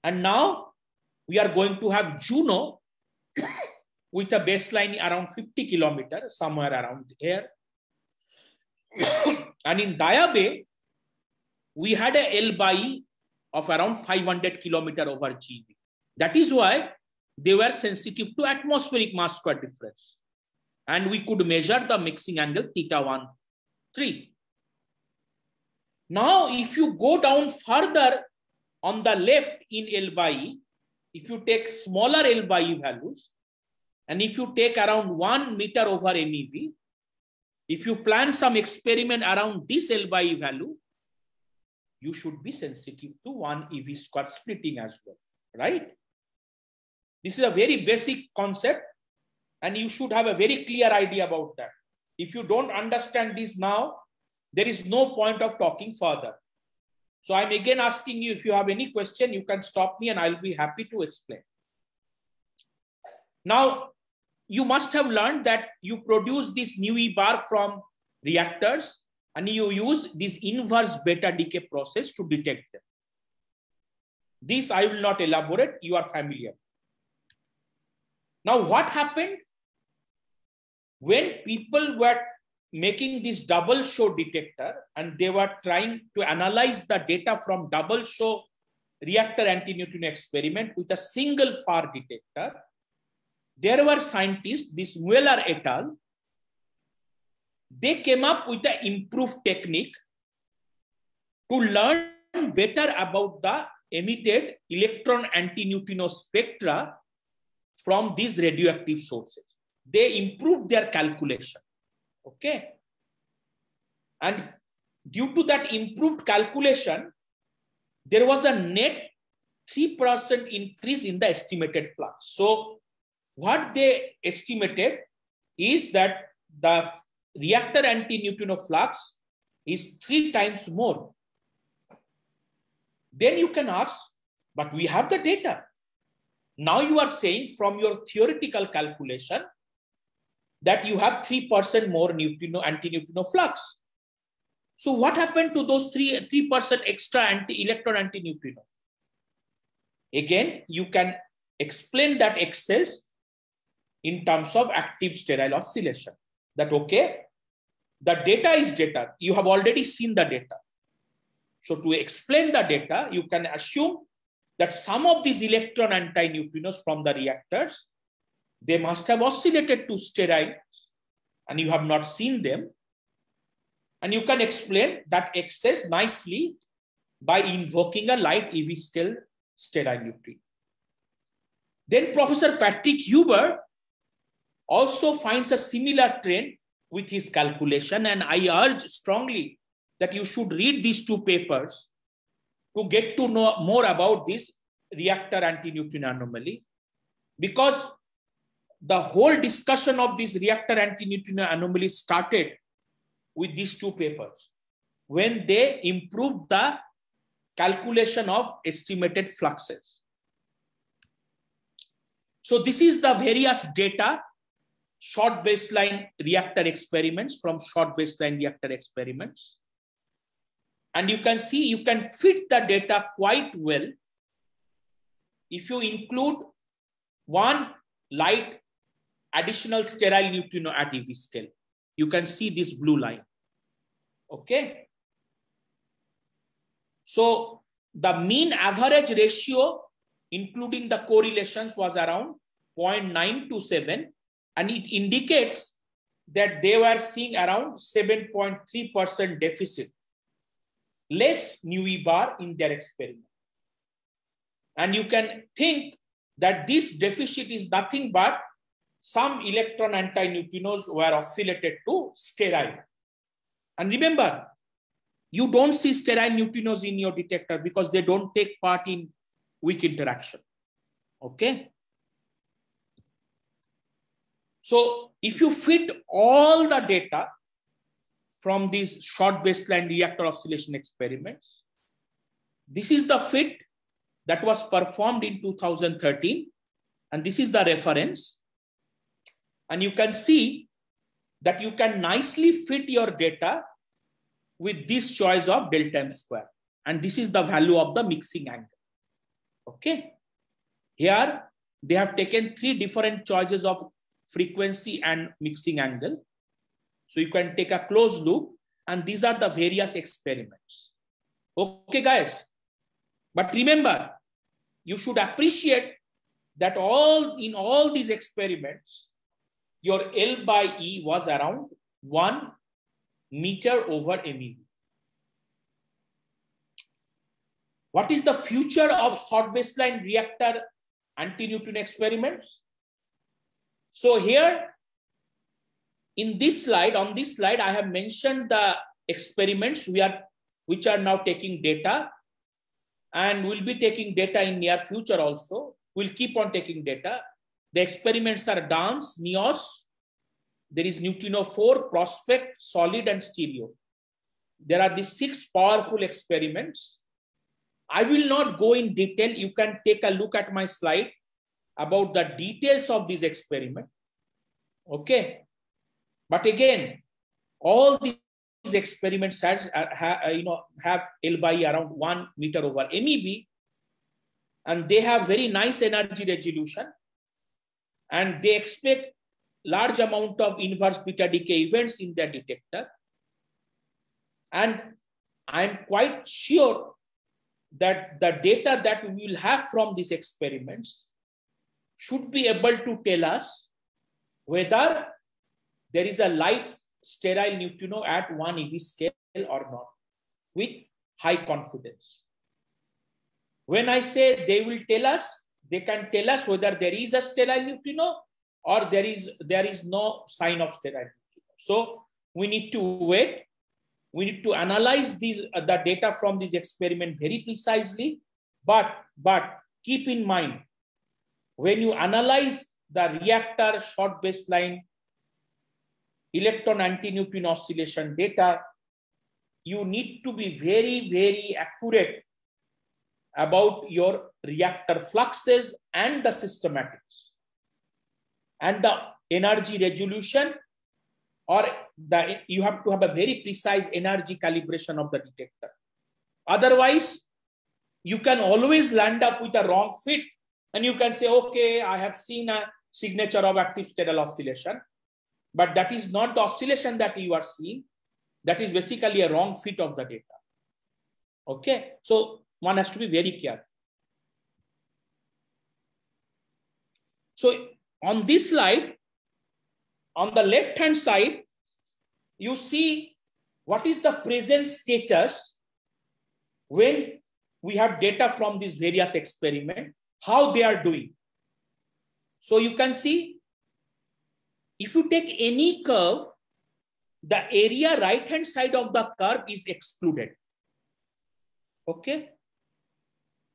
And now we are going to have Juno with a baseline around 50 kilometers, somewhere around here. And in Diabé, we had a L by E of around 500 kilometers over GeV. That is why they were sensitive to atmospheric mass square difference. And we could measure the mixing angle θ13. Now, if you go down further On the left in L by E, if you take smaller L by E values, and if you take around 1 meter over MeV, if you plan some experiment around this L by E value, you should be sensitive to 1 eV² splitting as well, right? This is a very basic concept, and you should have a very clear idea about that. If you don't understand this now, there is no point of talking further. So I'm again asking you, if you have any question, you can stop me and I'll be happy to explain. Now, you must have learned that you produce this new E bar from reactors and you use this inverse beta decay process to detect them. This I will not elaborate, you are familiar. Now, what happened? When people were making this double show detector and they were trying to analyze the data from double show reactor antineutrino experiment with a single FAR detector, there were scientists, this Mueller et al., they came up with an improved technique to learn better about the emitted electron antineutrino spectra from these radioactive sources. They improved their calculation. Okay. And due to that improved calculation, there was a net 3% increase in the estimated flux. So what they estimated is that the reactor antineutrino flux is 3 times more. Then you can ask, but we have the data. Now you are saying from your theoretical calculation that you have 3% more neutrino antineutrino flux. So what happened to those 3% extra electron antineutrino? Again, you can explain that excess in terms of active sterile oscillation. That okay, the data is data. You have already seen the data. So to explain the data, you can assume that some of these electron antineutrinos from the reactors, they must have oscillated to sterile and you have not seen them. And you can explain that excess nicely by invoking a light eV scale sterile neutrino. Then Professor Patrick Huber also finds a similar trend with his calculation. And I urge strongly that you should read these two papers to get to know more about this reactor antineutrino anomaly, because the whole discussion of this reactor antineutrino anomaly started with these two papers, when they improved the calculation of estimated fluxes. So this is the various data, short baseline reactor experiments from short baseline reactor experiments. And you can see, you can fit the data quite well if you include one light additional sterile neutrino at eV scale. You can see this blue line. Okay. So the mean average ratio, including the correlations, was around 0.927. And it indicates that they were seeing around 7.3% deficit, less new E bar in their experiment. And you can think that this deficit is nothing but some electron antineutrinos were oscillated to sterile. And remember, you don't see sterile neutrinos in your detector because they don't take part in weak interaction. Okay. So if you fit all the data from these short baseline reactor oscillation experiments, this is the fit that was performed in 2013. And this is the reference. And you can see that you can nicely fit your data with this choice of delta M square. And this is the value of the mixing angle. Okay. Here, they have taken 3 different choices of frequency and mixing angle. So you can take a closed look. And these are the various experiments. Okay, guys. But remember, you should appreciate that in all these experiments, your L by E was around 1 meter over MeV. What is the future of short baseline reactor anti-Newton experiments? So here, in this slide, on this slide, I have mentioned the experiments which are now taking data, and will be taking data in near future also. We'll keep on taking data. The experiments are DANSS, NEOS, there is Neutrino-4, PROSPECT, SOLID, and STEREO. There are these 6 powerful experiments. I will not go in detail. You can take a look at my slide about the details of this experiment. Okay. But again, all these experiments have L by E around 1 meter over MeV, and they have very nice energy resolution, and they expect large amount of inverse beta decay events in their detector. And I'm quite sure that the data that we will have from these experiments should be able to tell us whether there is a light sterile neutrino at 1 eV scale or not, with high confidence. When I say they will tell us, they can tell us whether there is a sterile neutrino or there is no sign of sterile neutrino. So we need to wait. We need to analyze the data from this experiment very precisely, but keep in mind, when you analyze the reactor short baseline electron anti-Newton oscillation data, you need to be very, very accurate about your reactor fluxes and the systematics. And the energy resolution, you have to have a very precise energy calibration of the detector. Otherwise, you can always land up with a wrong fit, and you can say, okay, I have seen a signature of active sterile oscillation, but that is not the oscillation that you are seeing. That is basically a wrong fit of the data. Okay, so one has to be very careful. So on this slide, on the left-hand side, you see what is the present status when we have data from these various experiments, how they are doing. So you can see, if you take any curve, the area right-hand side of the curve is excluded. Okay.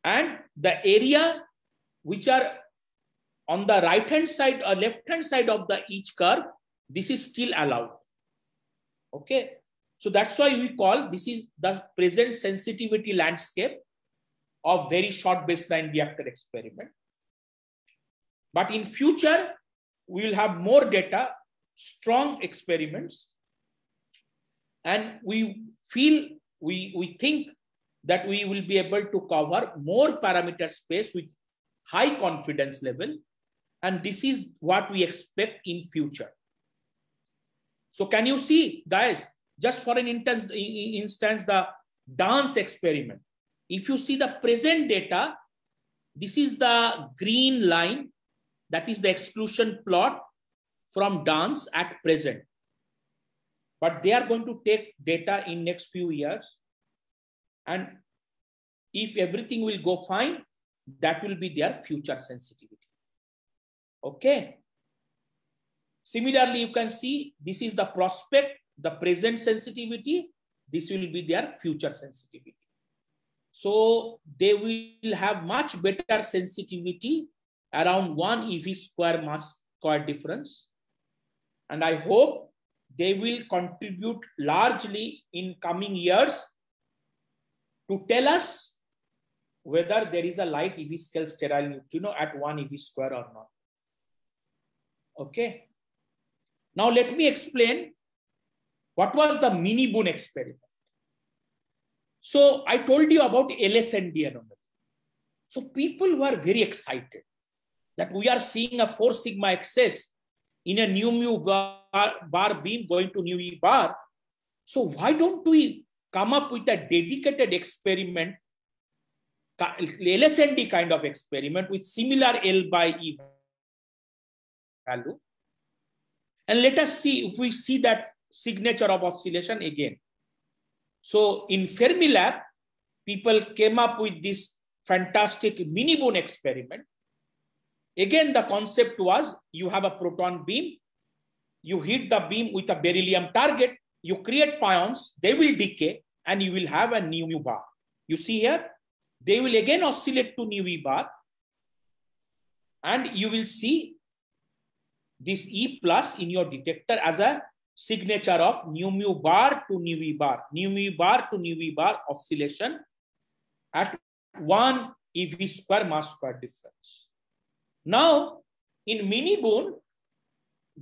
And the area which are on the right-hand side or left-hand side of each curve, this is still allowed. Okay. So that's why we call this is the present sensitivity landscape of very short baseline reactor experiment. But in future, we will have more data, strong experiments, and we think that we will be able to cover more parameter space with high confidence level, and this is what we expect in future. So can you see, guys, just for an instance, the DANSS experiment. If you see the present data, this is the green line. That is the exclusion plot from DANSS at present. But they are going to take data in next few years. And if everything will go fine, that will be their future sensitivity. Okay. Similarly, you can see this is the prospect, the present sensitivity. This will be their future sensitivity. So they will have much better sensitivity, around 1 eV square mass square difference. And I hope they will contribute largely in coming years to tell us whether there is a light eV scale sterile neutrino at 1 eV square or not. Okay. Now let me explain what was the MiniBooNE experiment. So I told you about LSND anomaly. So people were very excited that we are seeing a 4 sigma excess in a new mu bar beam going to new E bar. So why don't we come up with a dedicated experiment, LSND kind of experiment with similar L by E value? And let us see if we see that signature of oscillation again. So in Fermilab, people came up with this fantastic MiniBooNE experiment. Again, the concept was you have a proton beam, you hit the beam with a beryllium target, you create pions, they will decay, and you will have a new mu bar. You see here, they will again oscillate to new E bar, and you will see this E plus in your detector as a signature of new mu bar to new E bar, new mu bar to new E bar oscillation at 1 eV square mass square difference. Now, in MiniBooNE,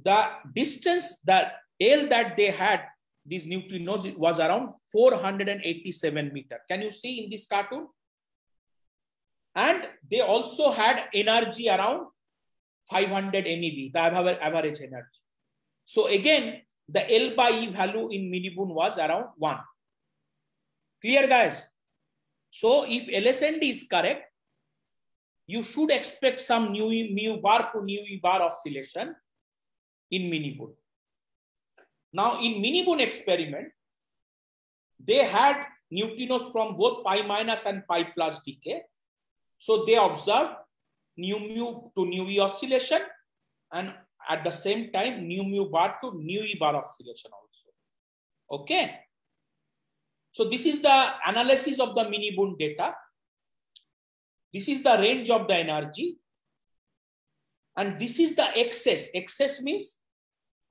the distance that L that they had, these neutrinos, was around 487 meter. Can you see in this cartoon? And they also had energy around 500 MeV, the average energy. So again, the L by E value in MiniBooNE was around 1. Clear, guys? So if LSND is correct, you should expect some new mu bar to new E bar oscillation in MiniBooNE. Now, in MiniBooNE experiment, they had neutrinos from both pi minus and pi plus decay. So they observed nu mu to nu E oscillation, and at the same time, nu mu bar to nu E bar oscillation also. Okay. So this is the analysis of the MiniBooNE data. This is the range of the energy. And this is the excess. Excess means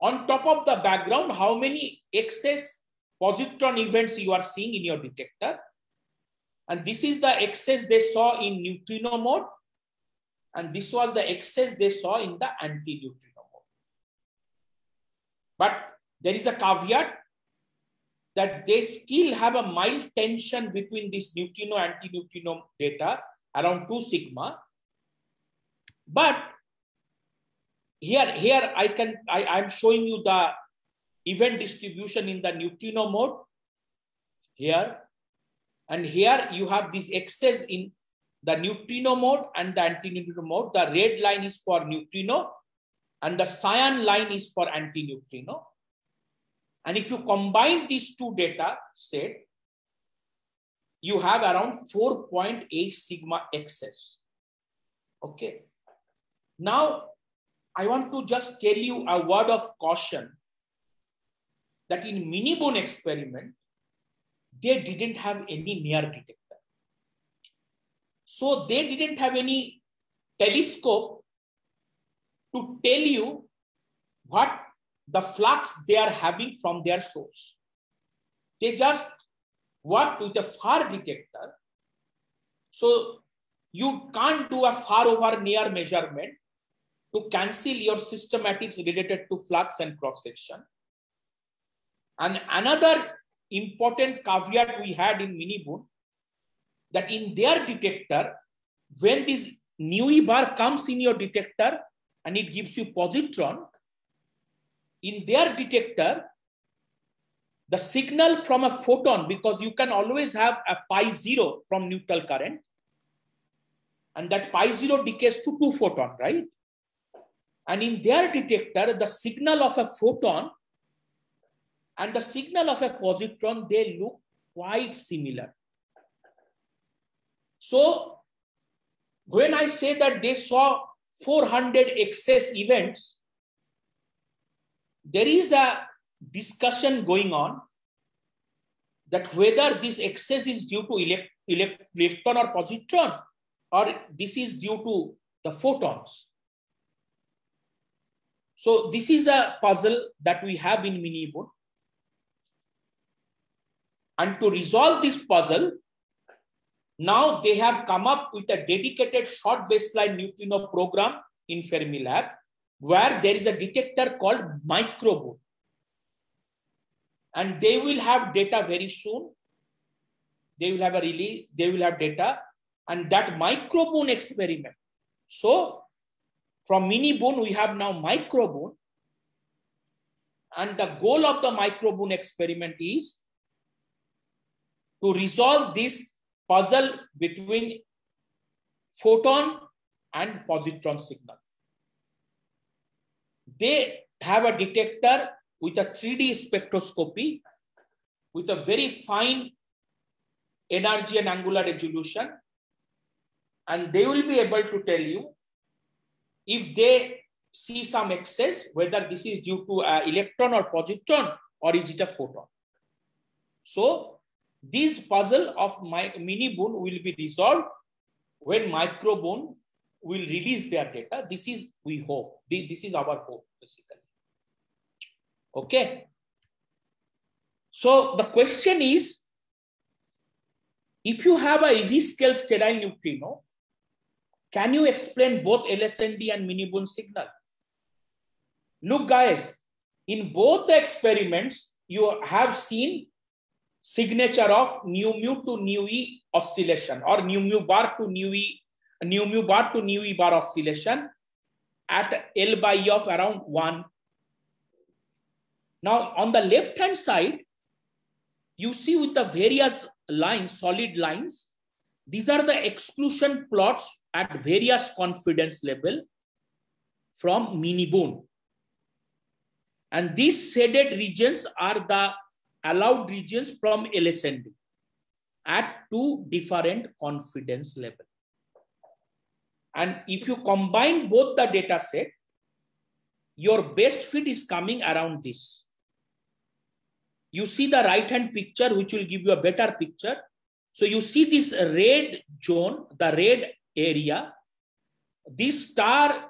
on top of the background, how many excess positron events you are seeing in your detector. And this is the excess they saw in neutrino mode. And this was the excess they saw in the anti-neutrino mode. But there is a caveat that they still have a mild tension between this neutrino and anti-neutrino data around 2 sigma. But here I'm showing you the event distribution in the neutrino mode here, and here you have this excess in the neutrino mode and the antineutrino mode. The red line is for neutrino and the cyan line is for antineutrino. And if you combine these two data set, you have around 4.8 sigma excess. Okay. Now, I want to just tell you a word of caution that in MiniBooNE experiment, they didn't have any near detector. So they didn't have any telescope to tell you what the flux they are having from their source. They just worked with a far detector. So you can't do a far over near measurement to cancel your systematics related to flux and cross-section. And another important caveat we had in MiniBooNE, that in their detector, when this new E bar comes in your detector and it gives you positron, in their detector, the signal from a photon, because you can always have a pi zero from neutral current, and that pi zero decays to 2 photons, right? And in their detector, the signal of a photon and the signal of a positron, they look quite similar. So when I say that they saw 400 excess events, there is a discussion going on that whether this excess is due to electron or positron, or this is due to the photons. So this is a puzzle that we have in MiniBooNE. And to resolve this puzzle, now they have come up with a dedicated short baseline neutrino program in Fermilab, where there is a detector called MicroBooNE. And they will have data very soon. They will have a release, they will have data, and that MicroBooNE experiment. So from MiniBooNE, we have now MicroBooNE. And the goal of the MicroBooNE experiment is to resolve this puzzle between photon and positron signal. They have a detector with a 3D spectroscopy, with a very fine energy and angular resolution, and they will be able to tell you if they see some excess, whether this is due to electron or positron, or is it a photon. So this puzzle of my MiniBooNE will be resolved when MicroBooNE will release their data. This is, we hope, this is our hope basically. Okay. So the question is, if you have a eV scale sterile neutrino, can you explain both LSND and MiniBooNE signal? Look guys, in both the experiments, you have seen signature of nu mu to nu e oscillation, or nu mu bar to nu e, nu mu bar to nu e bar oscillation at L by E of around 1. Now on the left hand side, you see with the various lines, solid lines, these are the exclusion plots at various confidence level from MiniBooNE. And these shaded regions are the allowed regions from LSND at 2 different confidence level. And if you combine both the data set, your best fit is coming around this. You see the right hand picture, which will give you a better picture. So you see this red zone, the red area, this star.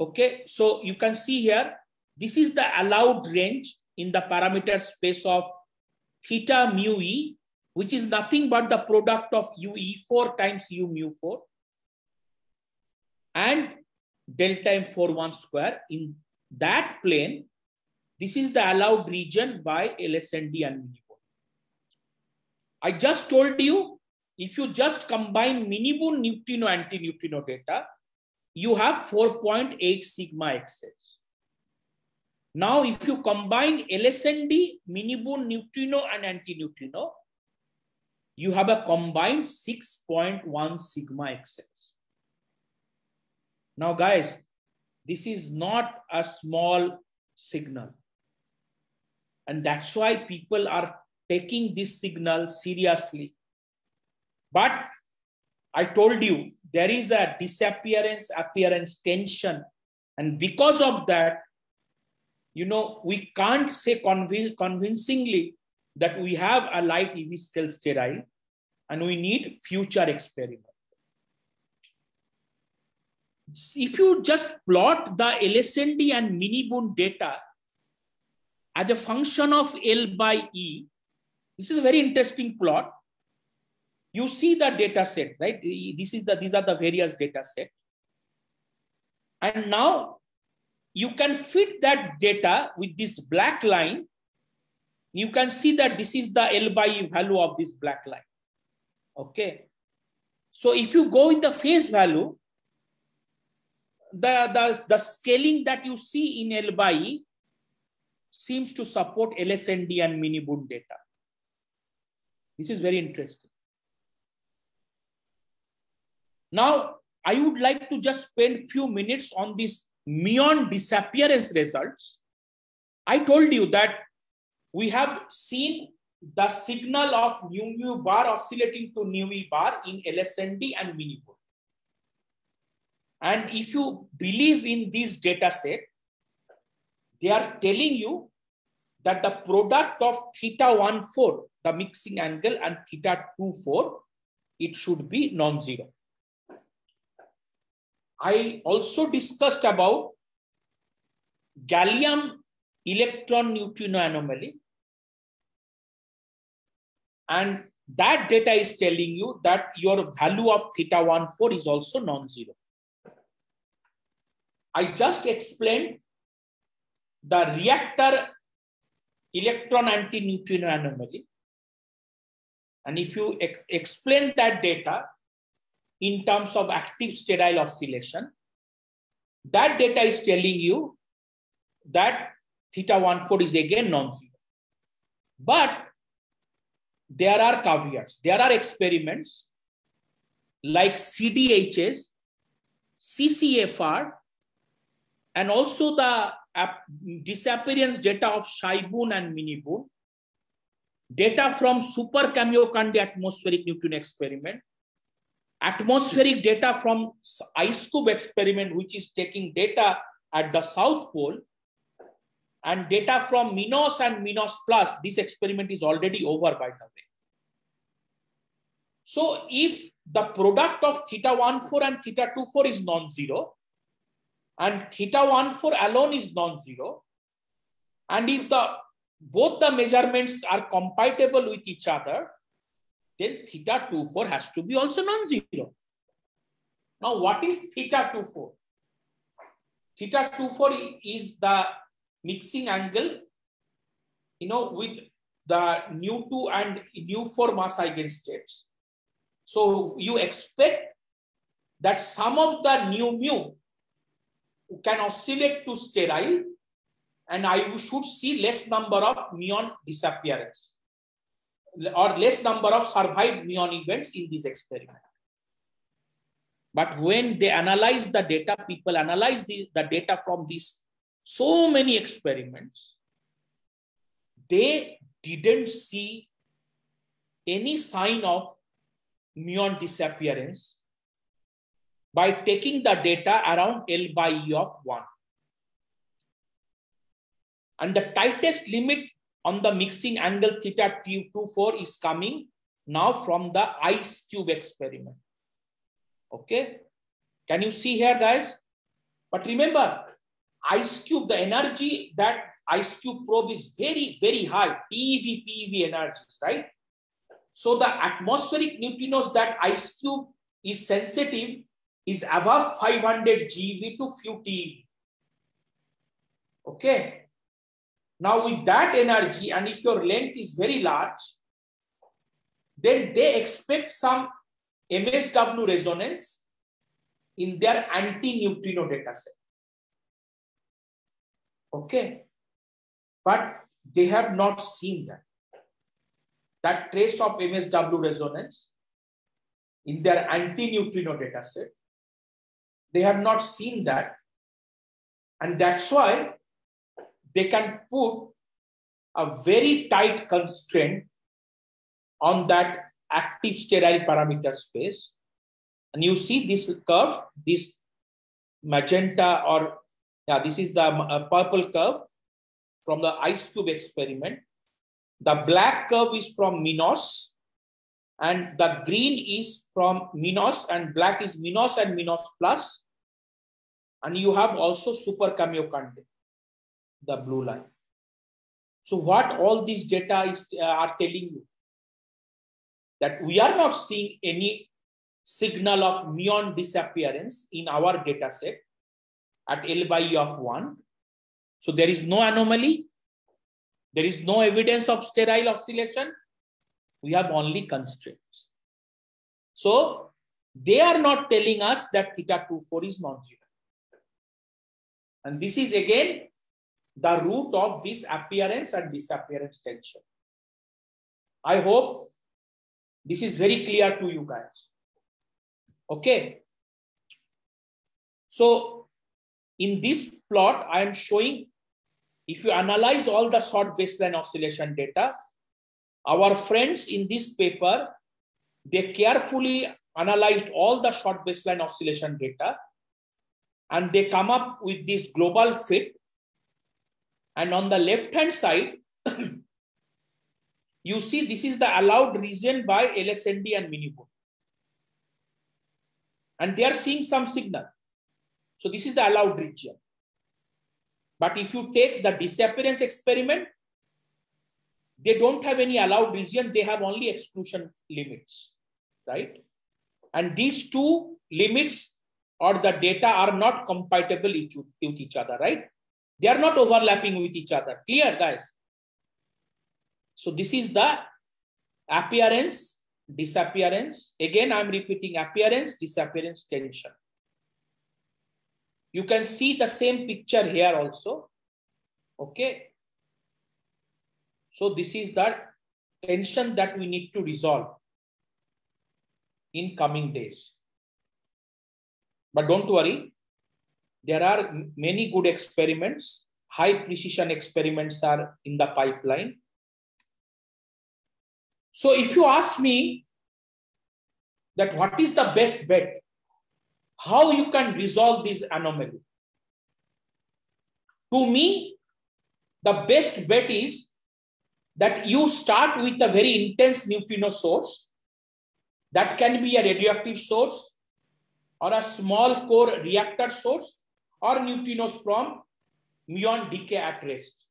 Okay, so you can see here, this is the allowed range in the parameter space of theta mu e, which is nothing but the product of ue4 times u mu4 and delta m41 square. In that plane, this is the allowed region by LSND and MiniBooNE. I just told you, if you just combine MiniBooNE neutrino anti-neutrino data, you have 4.8 sigma excess. Now, if you combine LSND, MiniBooNE neutrino and anti-neutrino, you have a combined 6.1 sigma excess. Now, guys, this is not a small signal. And that's why people are taking this signal seriously. But I told you, there is a disappearance-appearance tension. And because of that, you know, we can't say convincingly that we have a light eV scale sterile, and we need future experiments. If you just plot the LSND and MiniBooNE data as a function of L by E, this is a very interesting plot. You see the data set, right? This is the, these are the various data set. And now you can fit that data with this black line. You can see that this is the L by E value of this black line. Okay. So if you go with the phase value, the scaling that you see in L by E seems to support LSND and MiniBooNE data. This is very interesting. Now, I would like to just spend a few minutes on this muon disappearance results. I told you that we have seen the signal of nu mu bar oscillating to nu e bar in LSND and MiniBooNE. And if you believe in this data set, they are telling you that the product of theta 1,4, the mixing angle, and theta 2,4, it should be non-zero. I also discussed about gallium electron neutrino anomaly. And that data is telling you that your value of theta 1,4 is also non-zero. I just explained the reactor electron anti-neutrino anomaly. And if you explain that data in terms of active sterile oscillation, that data is telling you that theta 1,4 is again non-zero. But there are caveats. There are experiments like CDHS, CCFR, and also the disappearance data of SHiP and MiniBooNE, data from Super-Kamiokande atmospheric Newton experiment, atmospheric data from IceCube experiment, which is taking data at the South Pole, and data from MINOS and MINOS Plus. This experiment is already over, by the way. So if the product of θ14 and θ24 is non-zero, and θ14 alone is non-zero, and if both the measurements are compatible with each other, then θ24 has to be also non-zero. Now, what is θ24? θ24 is the mixing angle, you know, with the nu2 and nu4 mass eigenstates. So you expect that some of the nu can oscillate to sterile, and I should see less number of muon disappearance or less number of survived muon events in this experiment. But when they analyze the data, people analyze the data from these so many experiments, they didn't see any sign of muon disappearance by taking the data around L by E of 1. And the tightest limit on the mixing angle θ24 is coming now from the IceCube experiment. Okay, can you see here, guys? But remember, IceCube, the energy that IceCube probe is very, very high, eV energies, right? So the atmospheric neutrinos that IceCube is sensitive is above 500 GeV to few TeV. Okay. Now with that energy, and if your length is very large, then they expect some MSW resonance in their anti-neutrino data set. Okay. But they have not seen that. That trace of MSW resonance in their anti-neutrino data set. They have not seen that. And that's why they can put a very tight constraint on that active sterile parameter space. And you see this curve, this magenta, or yeah, this is the purple curve from the IceCube experiment. The black curve is from MINOS, and the green is from MINOS, and black is MINOS and MINOS Plus. And you have also Super-Kamiokande, the blue line. So what all these data is, are telling you? That we are not seeing any signal of muon disappearance in our data set at L by E of 1. So there is no anomaly. There is no evidence of sterile oscillation. We have only constraints. So they are not telling us that θ24 is non-zero. And this is again the root of this appearance and disappearance tension. I hope this is very clear to you guys. Okay. So in this plot, I am showing, if you analyze all the short baseline oscillation data, our friends in this paper, they carefully analyzed all the short baseline oscillation data, and they come up with this global fit. And on the left-hand side, you see this is the allowed region by LSND and MiniBooNE. And they are seeing some signal. So this is the allowed region. But if you take the disappearance experiment, they don't have any allowed region. They have only exclusion limits, right? And these two limits or the data are not compatible with each other, right? They are not overlapping with each other. Clear, guys? So this is the appearance, disappearance. Again, I'm repeating appearance, disappearance tension. You can see the same picture here also. Okay. So this is the tension that we need to resolve in coming days. But don't worry. There are many good experiments. High precision experiments are in the pipeline. So if you ask me that what is the best bet, how you can resolve this anomaly? To me, the best bet is that you start with a very intense neutrino source. That can be a radioactive source or a small core reactor source or neutrinos from muon decay at rest.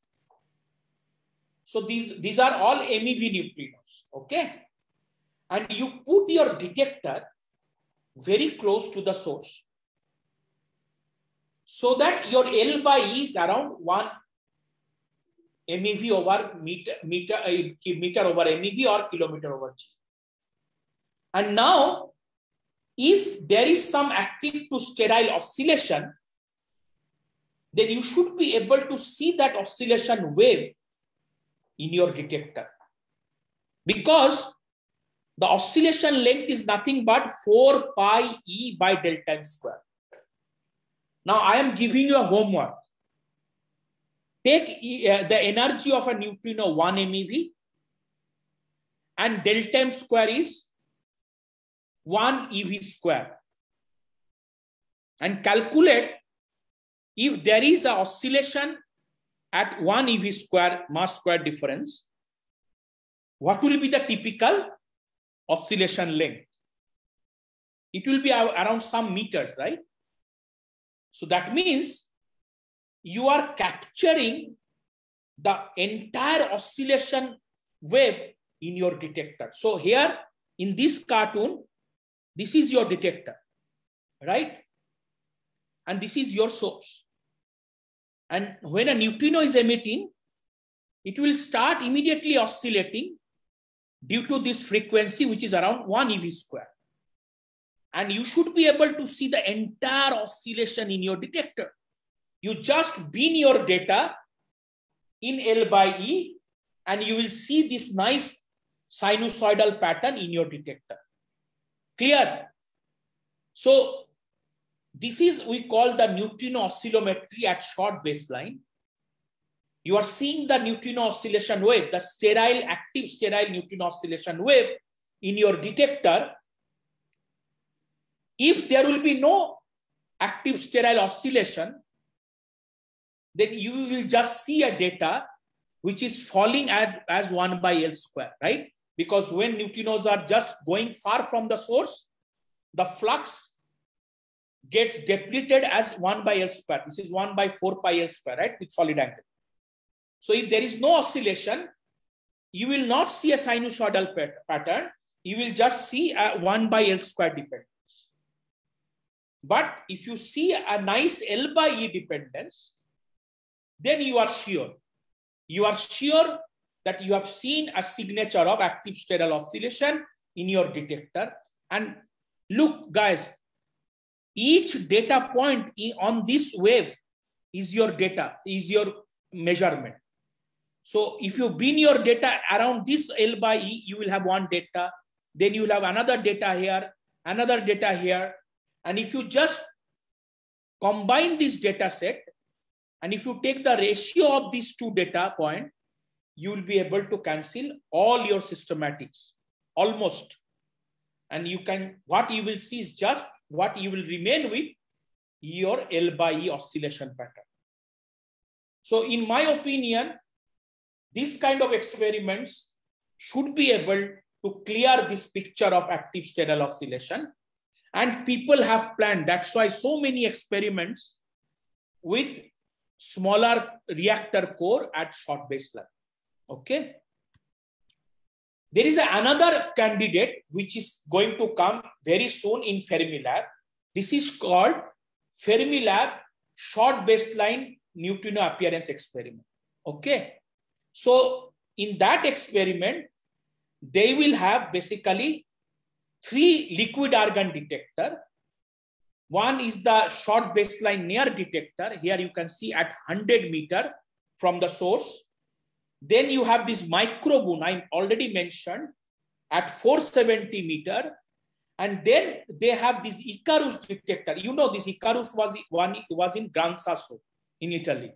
So these are all MeV neutrinos, okay? And you put your detector very close to the source so that your L by E is around 1 MeV over meter over MeV or kilometer over G. And now, if there is some active to sterile oscillation, then you should be able to see that oscillation wave in your detector, because the oscillation length is nothing but 4 pi E by delta M square. Now I am giving you a homework. Take the energy of a neutrino 1 MeV and delta M square is 1 eV square, and calculate if there is an oscillation at 1 eV square mass square difference, what will be the typical oscillation length? It will be around some meters, right? So that means you are capturing the entire oscillation wave in your detector. So here in this cartoon, this is your detector, right? And this is your source. And when a neutrino is emitting, it will start immediately oscillating due to this frequency, which is around 1 eV square. And you should be able to see the entire oscillation in your detector. You just bin your data in L by E, and you will see this nice sinusoidal pattern in your detector. Clear? So this is we call the neutrino oscillometry at short baseline. You are seeing the neutrino oscillation wave, the sterile, active sterile neutrino oscillation wave in your detector. If there will be no active sterile oscillation, then you will just see a data which is falling as 1 by L square, right? Because when neutrinos are just going far from the source, the flux gets depleted as 1 by L square. This is 1 by 4 pi L square, right? With solid angle. So if there is no oscillation, you will not see a sinusoidal pattern. You will just see a 1 by L square dependence. But if you see a nice L by E dependence, then you are sure. You are sure that you have seen a signature of active sterile oscillation in your detector. And look, guys, each data point on this wave is your data, is your measurement. So if you bin your data around this L by E, you will have one data, then you will have another data here, another data here. And if you just combine this data set, and if you take the ratio of these two data points, you will be able to cancel all your systematics, almost. And you can, what you will see is just what you will remain with your L by E oscillation pattern. So in my opinion, this kind of experiments should be able to clear this picture of active sterile oscillation. And people have planned, that's why so many experiments with smaller reactor core at short baseline. Okay. There is another candidate which is going to come very soon in Fermilab. This is called Fermilab short baseline neutrino appearance experiment. Okay. So in that experiment, they will have basically 3 liquid argon detector. One is the short baseline near detector. Here you can see at 100 meter from the source. Then you have this MicroBooNE, I already mentioned, at 470 meter. And then they have this ICARUS detector. You know, this ICARUS was in Gran Sasso in Italy.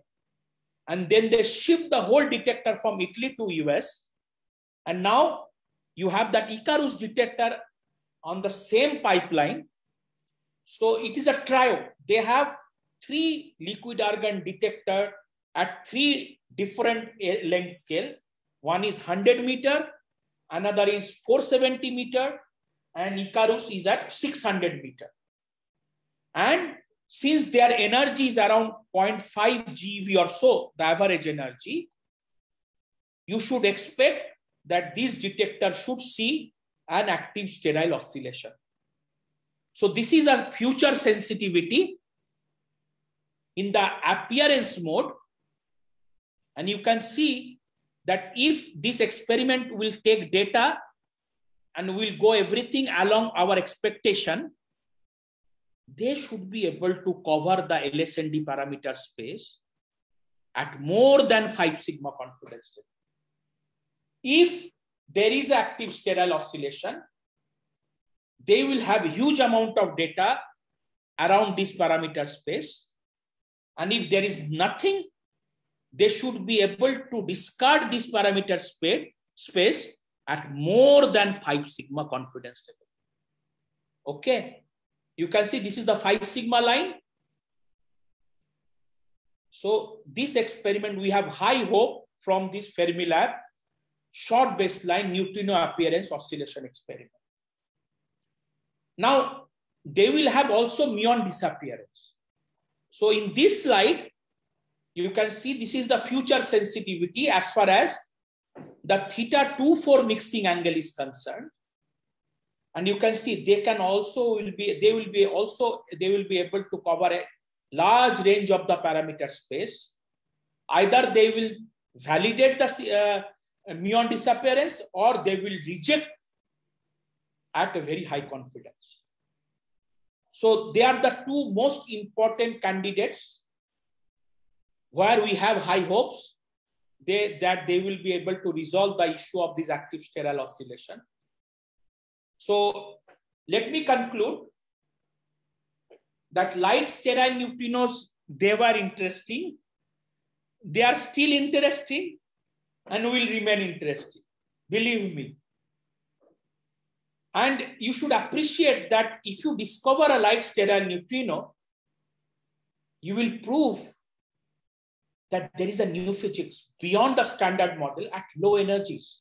And then they shipped the whole detector from Italy to US. And now you have that ICARUS detector on the same pipeline. So it is a trio. They have three liquid argon detector at three different length scale. One is 100 meter, another is 470 meter, and ICARUS is at 600 meter. And since their energy is around 0.5 GeV or so, the average energy, you should expect that these detectors should see an active sterile oscillation. So this is a future sensitivity in the appearance mode. And you can see that if this experiment will take data and will go everything along our expectation, they should be able to cover the LSND parameter space at more than 5 sigma confidence level. If there is active sterile oscillation, they will have a huge amount of data around this parameter space. And if there is nothing, they should be able to discard this parameter space at more than 5 sigma confidence level. Okay. You can see this is the 5 sigma line. So this experiment, we have high hope from this Fermilab short baseline neutrino appearance oscillation experiment. Now, they will have also muon disappearance. So in this slide, you can see this is the future sensitivity as far as the θ24 mixing angle is concerned. And you can see they can also will be able to cover a large range of the parameter space. Either they will validate the muon disappearance, or they will reject at a very high confidence. So they are the two most important candidates where we have high hopes that they will be able to resolve the issue of this active sterile oscillation. So let me conclude that light sterile neutrinos, they were interesting. They are still interesting and will remain interesting, believe me. And you should appreciate that if you discover a light sterile neutrino, you will prove that there is a new physics beyond the standard model at low energies.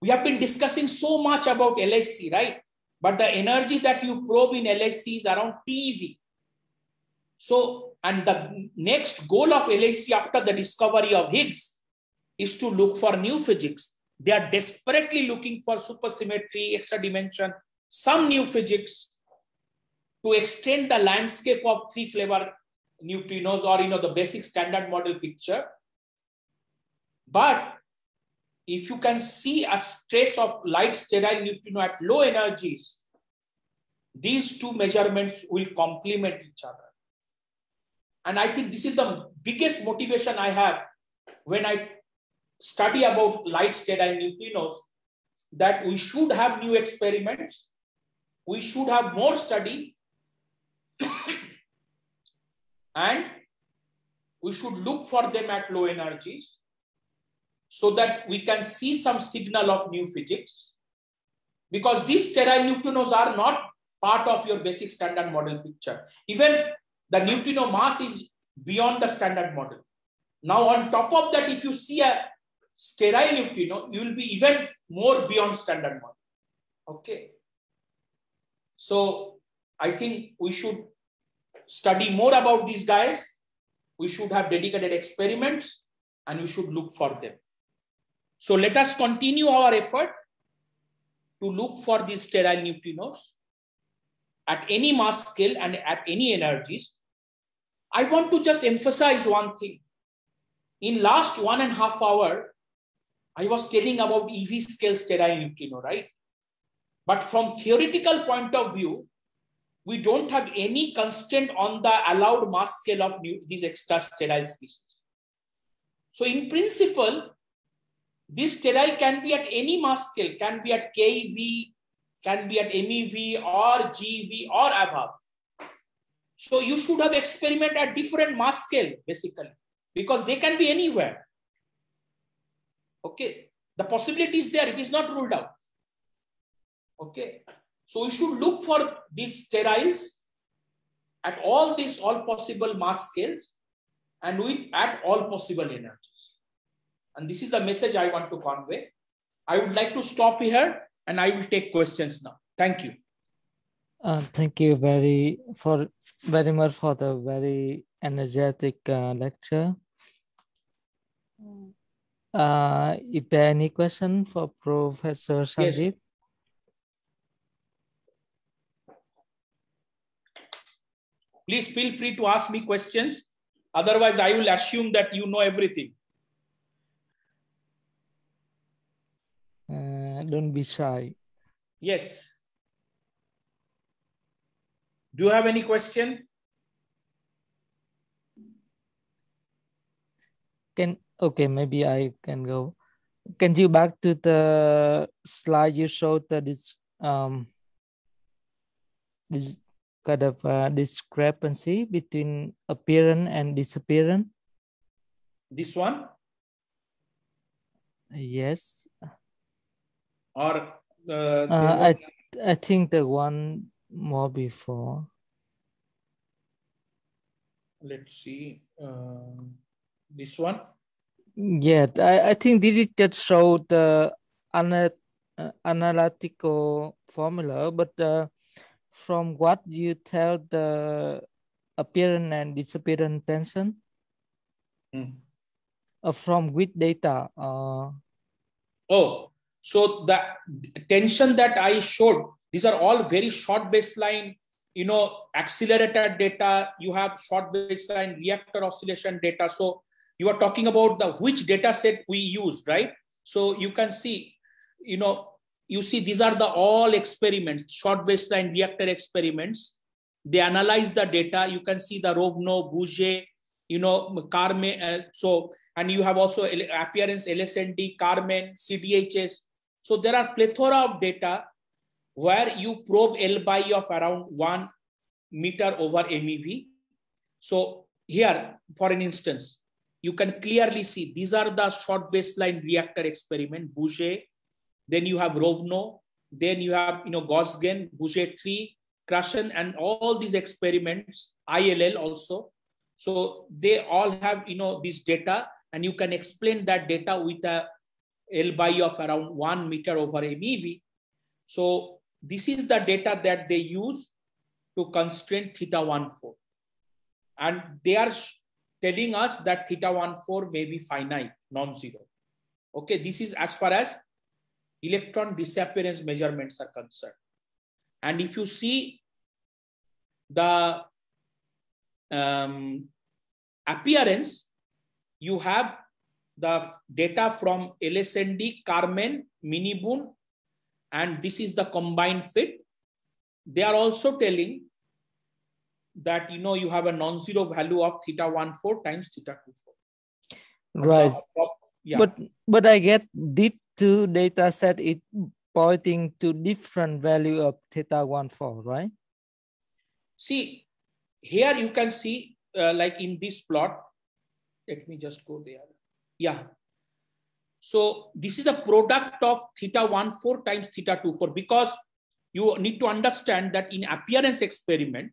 We have been discussing so much about LHC, right? But the energy that you probe in LHC is around TeV. So, and the next goal of LHC after the discovery of Higgs is to look for new physics. They are desperately looking for supersymmetry, extra dimension, some new physics to extend the landscape of three flavor neutrinos, or you know, the basic standard model picture. But if you can see a trace of light sterile neutrino at low energies, these two measurements will complement each other. And I think this is the biggest motivation I have when I study about light sterile neutrinos, that we should have new experiments, we should have more study, and we should look for them at low energies, so that we can see some signal of new physics, because these sterile neutrinos are not part of your basic standard model picture. Even the neutrino mass is beyond the standard model. Now, on top of that, if you see a sterile neutrino, you will be even more beyond standard model. Okay. So I think we should study more about these guys. We should have dedicated experiments, and we should look for them. So let us continue our effort to look for these sterile neutrinos at any mass scale and at any energies. I want to just emphasize one thing. In last 1.5 hours, I was telling about eV scale sterile neutrino, right? But from theoretical point of view, we don't have any constraint on the allowed mass scale of these extra sterile species. So in principle, this sterile can be at any mass scale, can be at keV, can be at MeV or GeV or above. So you should have experimented at different mass scale, basically, because they can be anywhere. Okay. The possibility is there. It is not ruled out. Okay. So you should look for these teriles at all these, all possible mass scales and with at all possible energies. And this is the message I want to convey. I would like to stop here and I will take questions now. Thank you. Thank you very much for the very energetic lecture. Is there any question for Professor Sanjib? Yes. Please feel free to ask me questions. Otherwise, I will assume that you know everything. Don't be shy. Yes. Do you have any question? Okay, maybe I can go. Can you back to the slide you showed that this kind of discrepancy between appearance and disappearance? This one? Yes. Or I think the one more before. Let's see. This one? Yeah, I think this is just show the analytical formula, but from what you tell the appearance and disappearance tension? From which data? So the tension that I showed, these are all very short baseline, you know, accelerator data. You have short baseline reactor oscillation data. So you are talking about the which data set we used, right? So you can see, you know, you see these are the all experiments, short baseline reactor experiments. They analyze the data. You can see the Rovno, Bugey, you know, CARMEN. And you have also appearance, LSND, CARMEN, CDHS. So there are plethora of data where you probe L by E of around 1 meter over MeV. So here, for an instance, you can clearly see these are the short baseline reactor experiment, Bugey. Then you have Rovno, then you have, you know, Gosgen, Bugey 3, Krashen, and all these experiments, ILL also. So they all have, you know, this data, and you can explain that data with a L by E of around 1 meter over MeV. So this is the data that they use to constrain θ14. And they are telling us that θ14 may be finite, non-zero. Okay, this is as far as electron disappearance measurements are concerned. And if you see the appearance, you have the data from LSND, CARMEN, MiniBooNE, and this is the combined fit. They are also telling that, you know, you have a non-zero value of θ14 times θ24. Right. Yeah. But I get these two data set is pointing to different value of θ14, right? See, here you can see like in this plot. Let me just go there. Yeah. So this is a product of θ14 times θ24, because you need to understand that in appearance experiment,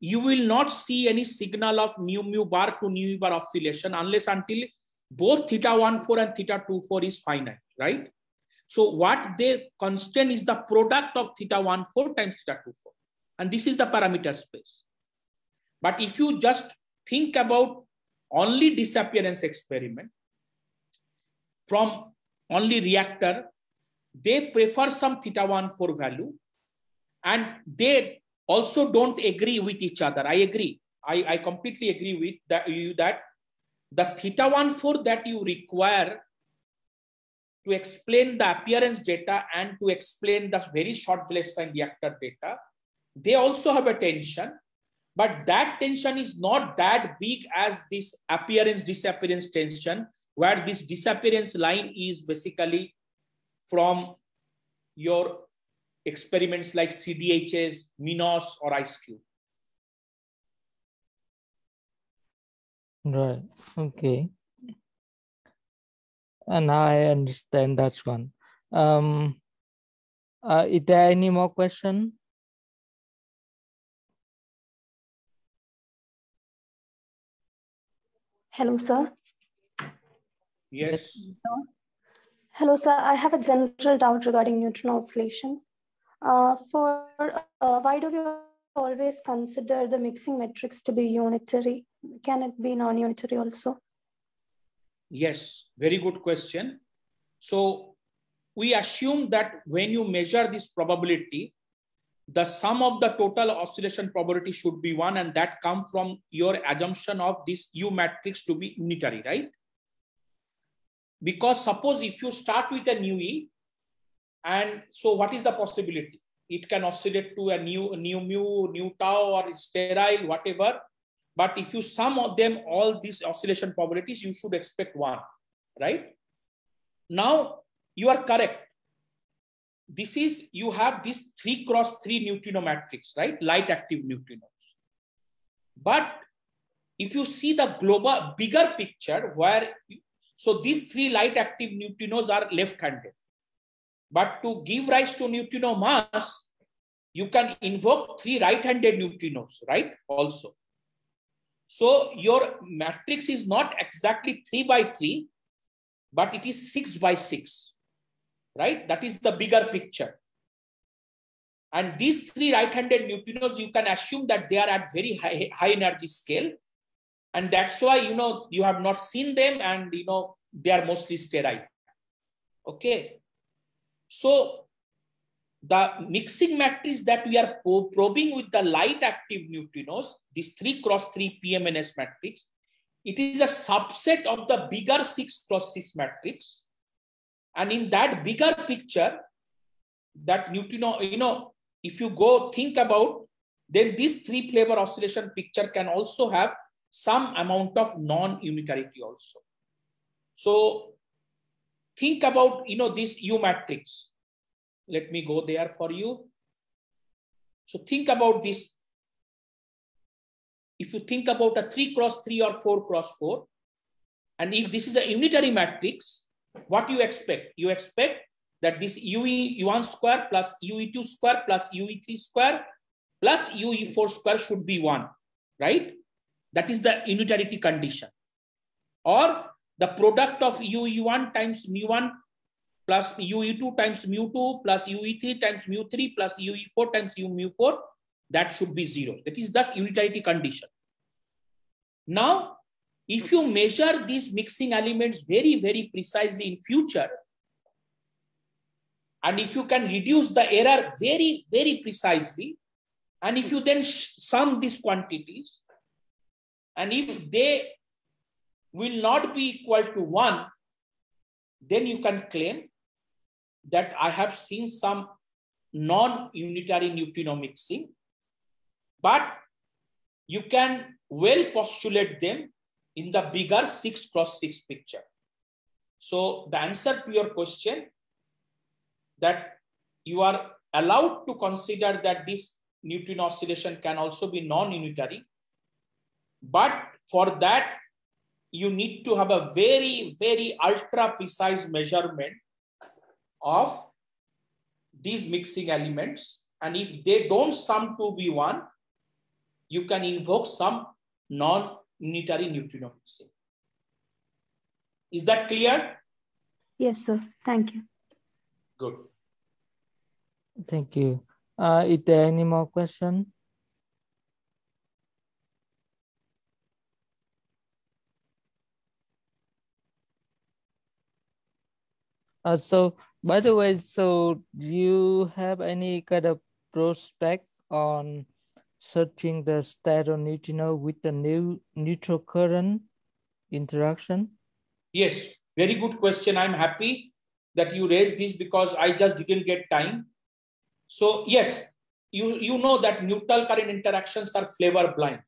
you will not see any signal of nu bar to nu bar oscillation unless until both θ14 and θ24 is finite, right? So what they constrain is the product of θ14 times θ24. And this is the parameter space. But if you just think about only disappearance experiment from only reactor, they prefer some θ14 value, and they also don't agree with each other. I agree. I completely agree with that, that the θ14 that you require to explain the appearance data and to explain the very short baseline reactor data, they also have a tension. But that tension is not that big as this appearance-disappearance tension, where this disappearance line is basically from your experiments like CDHS, MINOS, or IceCube. Right. Okay. And I understand that one. Is there any more question? Hello, sir. Yes. Hello, sir. I have a general doubt regarding neutron oscillations. Why do we always consider the mixing matrix to be unitary? Can it be non-unitary also? Yes, very good question. So we assume that when you measure this probability, the sum of the total oscillation probability should be 1, and that comes from your assumption of this U matrix to be unitary, right? Because suppose if you start with a new E, and so what is the possibility? It can oscillate to a new mu, new tau, or sterile, whatever. But if you sum of them all these oscillation probabilities, you should expect 1, right? Now you are correct. This is, you have this 3x3 neutrino matrix, right? Light active neutrinos. But if you see the global bigger picture where, so these 3 light active neutrinos are left-handed, but to give rise to neutrino mass, you can invoke 3 right-handed neutrinos, right? Also. So your matrix is not exactly 3x3, but it is 6x6, right? That is the bigger picture. And these 3 right-handed neutrinos, you can assume that they are at very high energy scale. And that's why, you know, you have not seen them, and, you know, they are mostly sterile. Okay. So the mixing matrix that we are probing with the light active neutrinos, this 3x3 PMNS matrix, it is a subset of the bigger 6x6 matrix. And in that bigger picture, that neutrino, you know, if you go think about, then this 3 flavor oscillation picture can also have some amount of non-unitarity also. So think about, you know, this U matrix. Let me go there for you. So think about this. If you think about a 3x3 or 4x4, and if this is a unitary matrix, what you expect? You expect that this UE1 square plus UE2 square plus UE3 square plus UE4 square should be 1, right? That is the unitarity condition. Or the product of UE1 times mu1 plus UE2 times mu2 plus UE3 times mu3 plus UE4 times mu4, that should be 0. That is the unitarity condition. Now, if you measure these mixing elements very, very precisely in future, and if you can reduce the error very, very precisely, and if you then sum these quantities, and if they will not be equal to 1, then you can claim that I have seen some non-unitary neutrino mixing, but you can well postulate them in the bigger 6x6 picture. So the answer to your question, that you are allowed to consider that this neutrino oscillation can also be non-unitary, but for that, you need to have a very, very ultra precise measurement of these mixing elements. And if they don't sum to be 1, you can invoke some non-unitary neutrino mixing. Is that clear? Yes, sir. Thank you. Good. Thank you. Is there any more question? So, by the way, so do you have any kind of prospect on searching the stereoneutrino with the new neutral current interaction? Yes, very good question. I'm happy that you raised this because I just didn't get time. So yes, you know that neutral current interactions are flavor blind.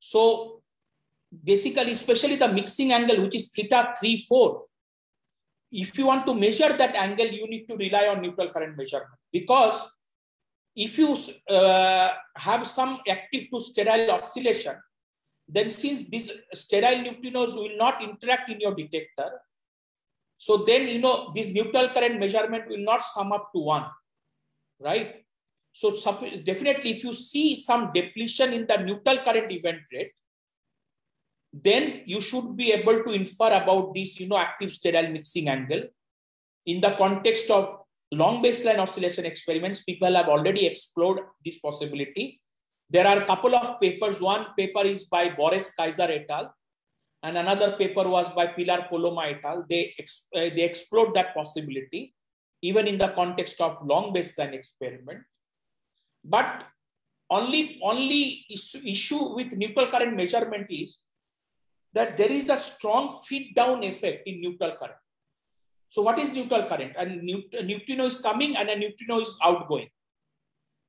So basically, especially the mixing angle, which is θ3,4, if you want to measure that angle, you need to rely on neutral current measurement, because if you have some active to sterile oscillation, then since these sterile neutrinos will not interact in your detector, So then, you know, this neutral current measurement will not sum up to 1, right? So definitely, if you see some depletion in the neutral current event rate, then you should be able to infer about this, you know, active sterile mixing angle. In the context of long baseline oscillation experiments, people have already explored this possibility. There are a couple of papers. One paper is by Boris Kaiser et al. And another paper was by Pilar Paloma et al. They explored that possibility, even in the context of long baseline experiment. But only issue with neutral current measurement is that there is a strong feed-down effect in neutral current. So what is neutral current? A neutrino is coming and a neutrino is outgoing.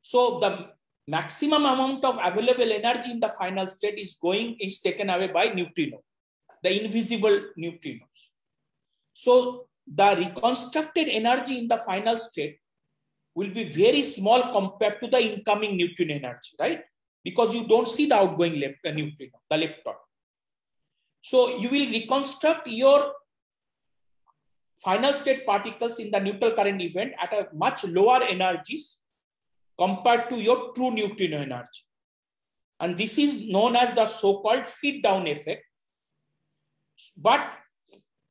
So the maximum amount of available energy in the final state is taken away by neutrino, the invisible neutrinos. So the reconstructed energy in the final state will be very small compared to the incoming neutrino energy, right? Because you don't see the outgoing neutrino, the lepton. So you will reconstruct your final state particles in the neutral current event at a much lower energies compared to your true neutrino energy. And this is known as the so-called feed-down effect. But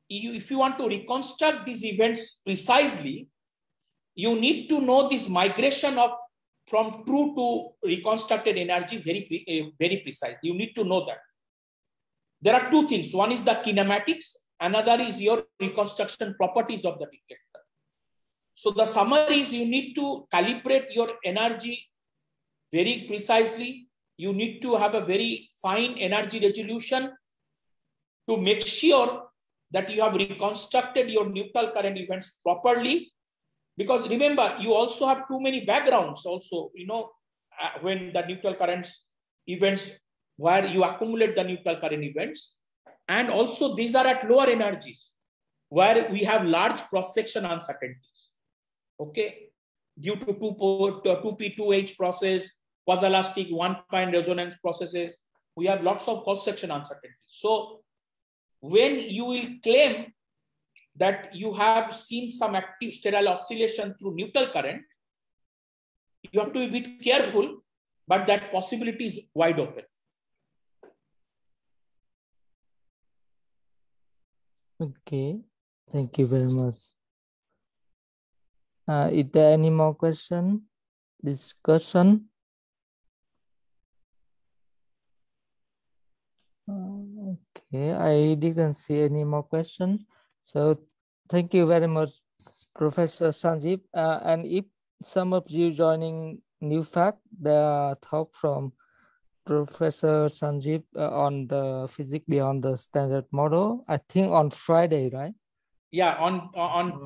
if you want to reconstruct these events precisely, you need to know this migration of from true to reconstructed energy very precisely. You need to know that. There are two things. One is the kinematics. Another is your reconstruction properties of the detector. So the summary is you need to calibrate your energy very precisely. You need to have a very fine energy resolution to make sure that you have reconstructed your neutral current events properly. Because remember, you also have too many backgrounds also, you know, when the neutral currents events, where you accumulate the neutral current events. And also these are at lower energies where we have large cross-section uncertainties, okay? Due to 2P2H process, quasi-elastic one-pine resonance processes, we have lots of cross-section uncertainties. So when you will claim that you have seen some active sterile oscillation through neutral current, you have to be a bit careful, but that possibility is wide open. Okay, thank you very much. Is there any more question? Discussion? Okay, I didn't see any more question. So thank you very much, Professor Sanjib. And if some of you joining New Fact, the talk from Professor Sanjib on the physics beyond the standard model, I think on Friday, right? Yeah, on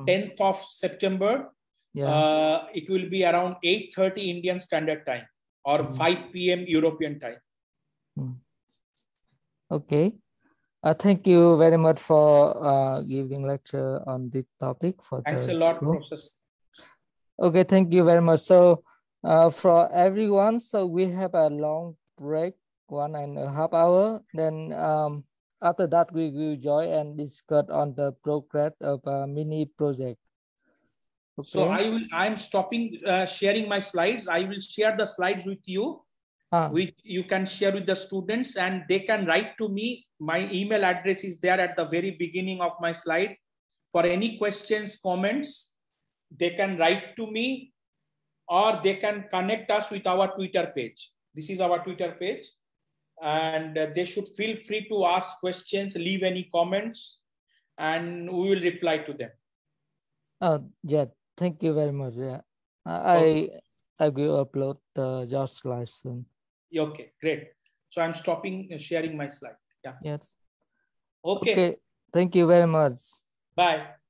10th of September, yeah. It will be around 8:30 Indian Standard Time or 5 p.m. European Time. Okay. Thank you very much for giving lecture on this topic. Thanks a lot, Professor. Okay, thank you very much. So for everyone, so we have a long break, 1.5 hours. Then after that, we will join and discuss on the progress of a mini project. Okay. So I'm stopping sharing my slides. I will share the slides with you, which you can share with the students, and they can write to me. My email address is there at the very beginning of my slide. For any questions, comments, they can write to me, or they can connect us with our Twitter page. This is our Twitter page, and they should feel free to ask questions, leave any comments, and we will reply to them. Yeah, thank you very much. Yeah, I will upload your slides soon. Okay, great. So I'm stopping sharing my slide. Yeah. Yes. Okay. Thank you very much. Bye.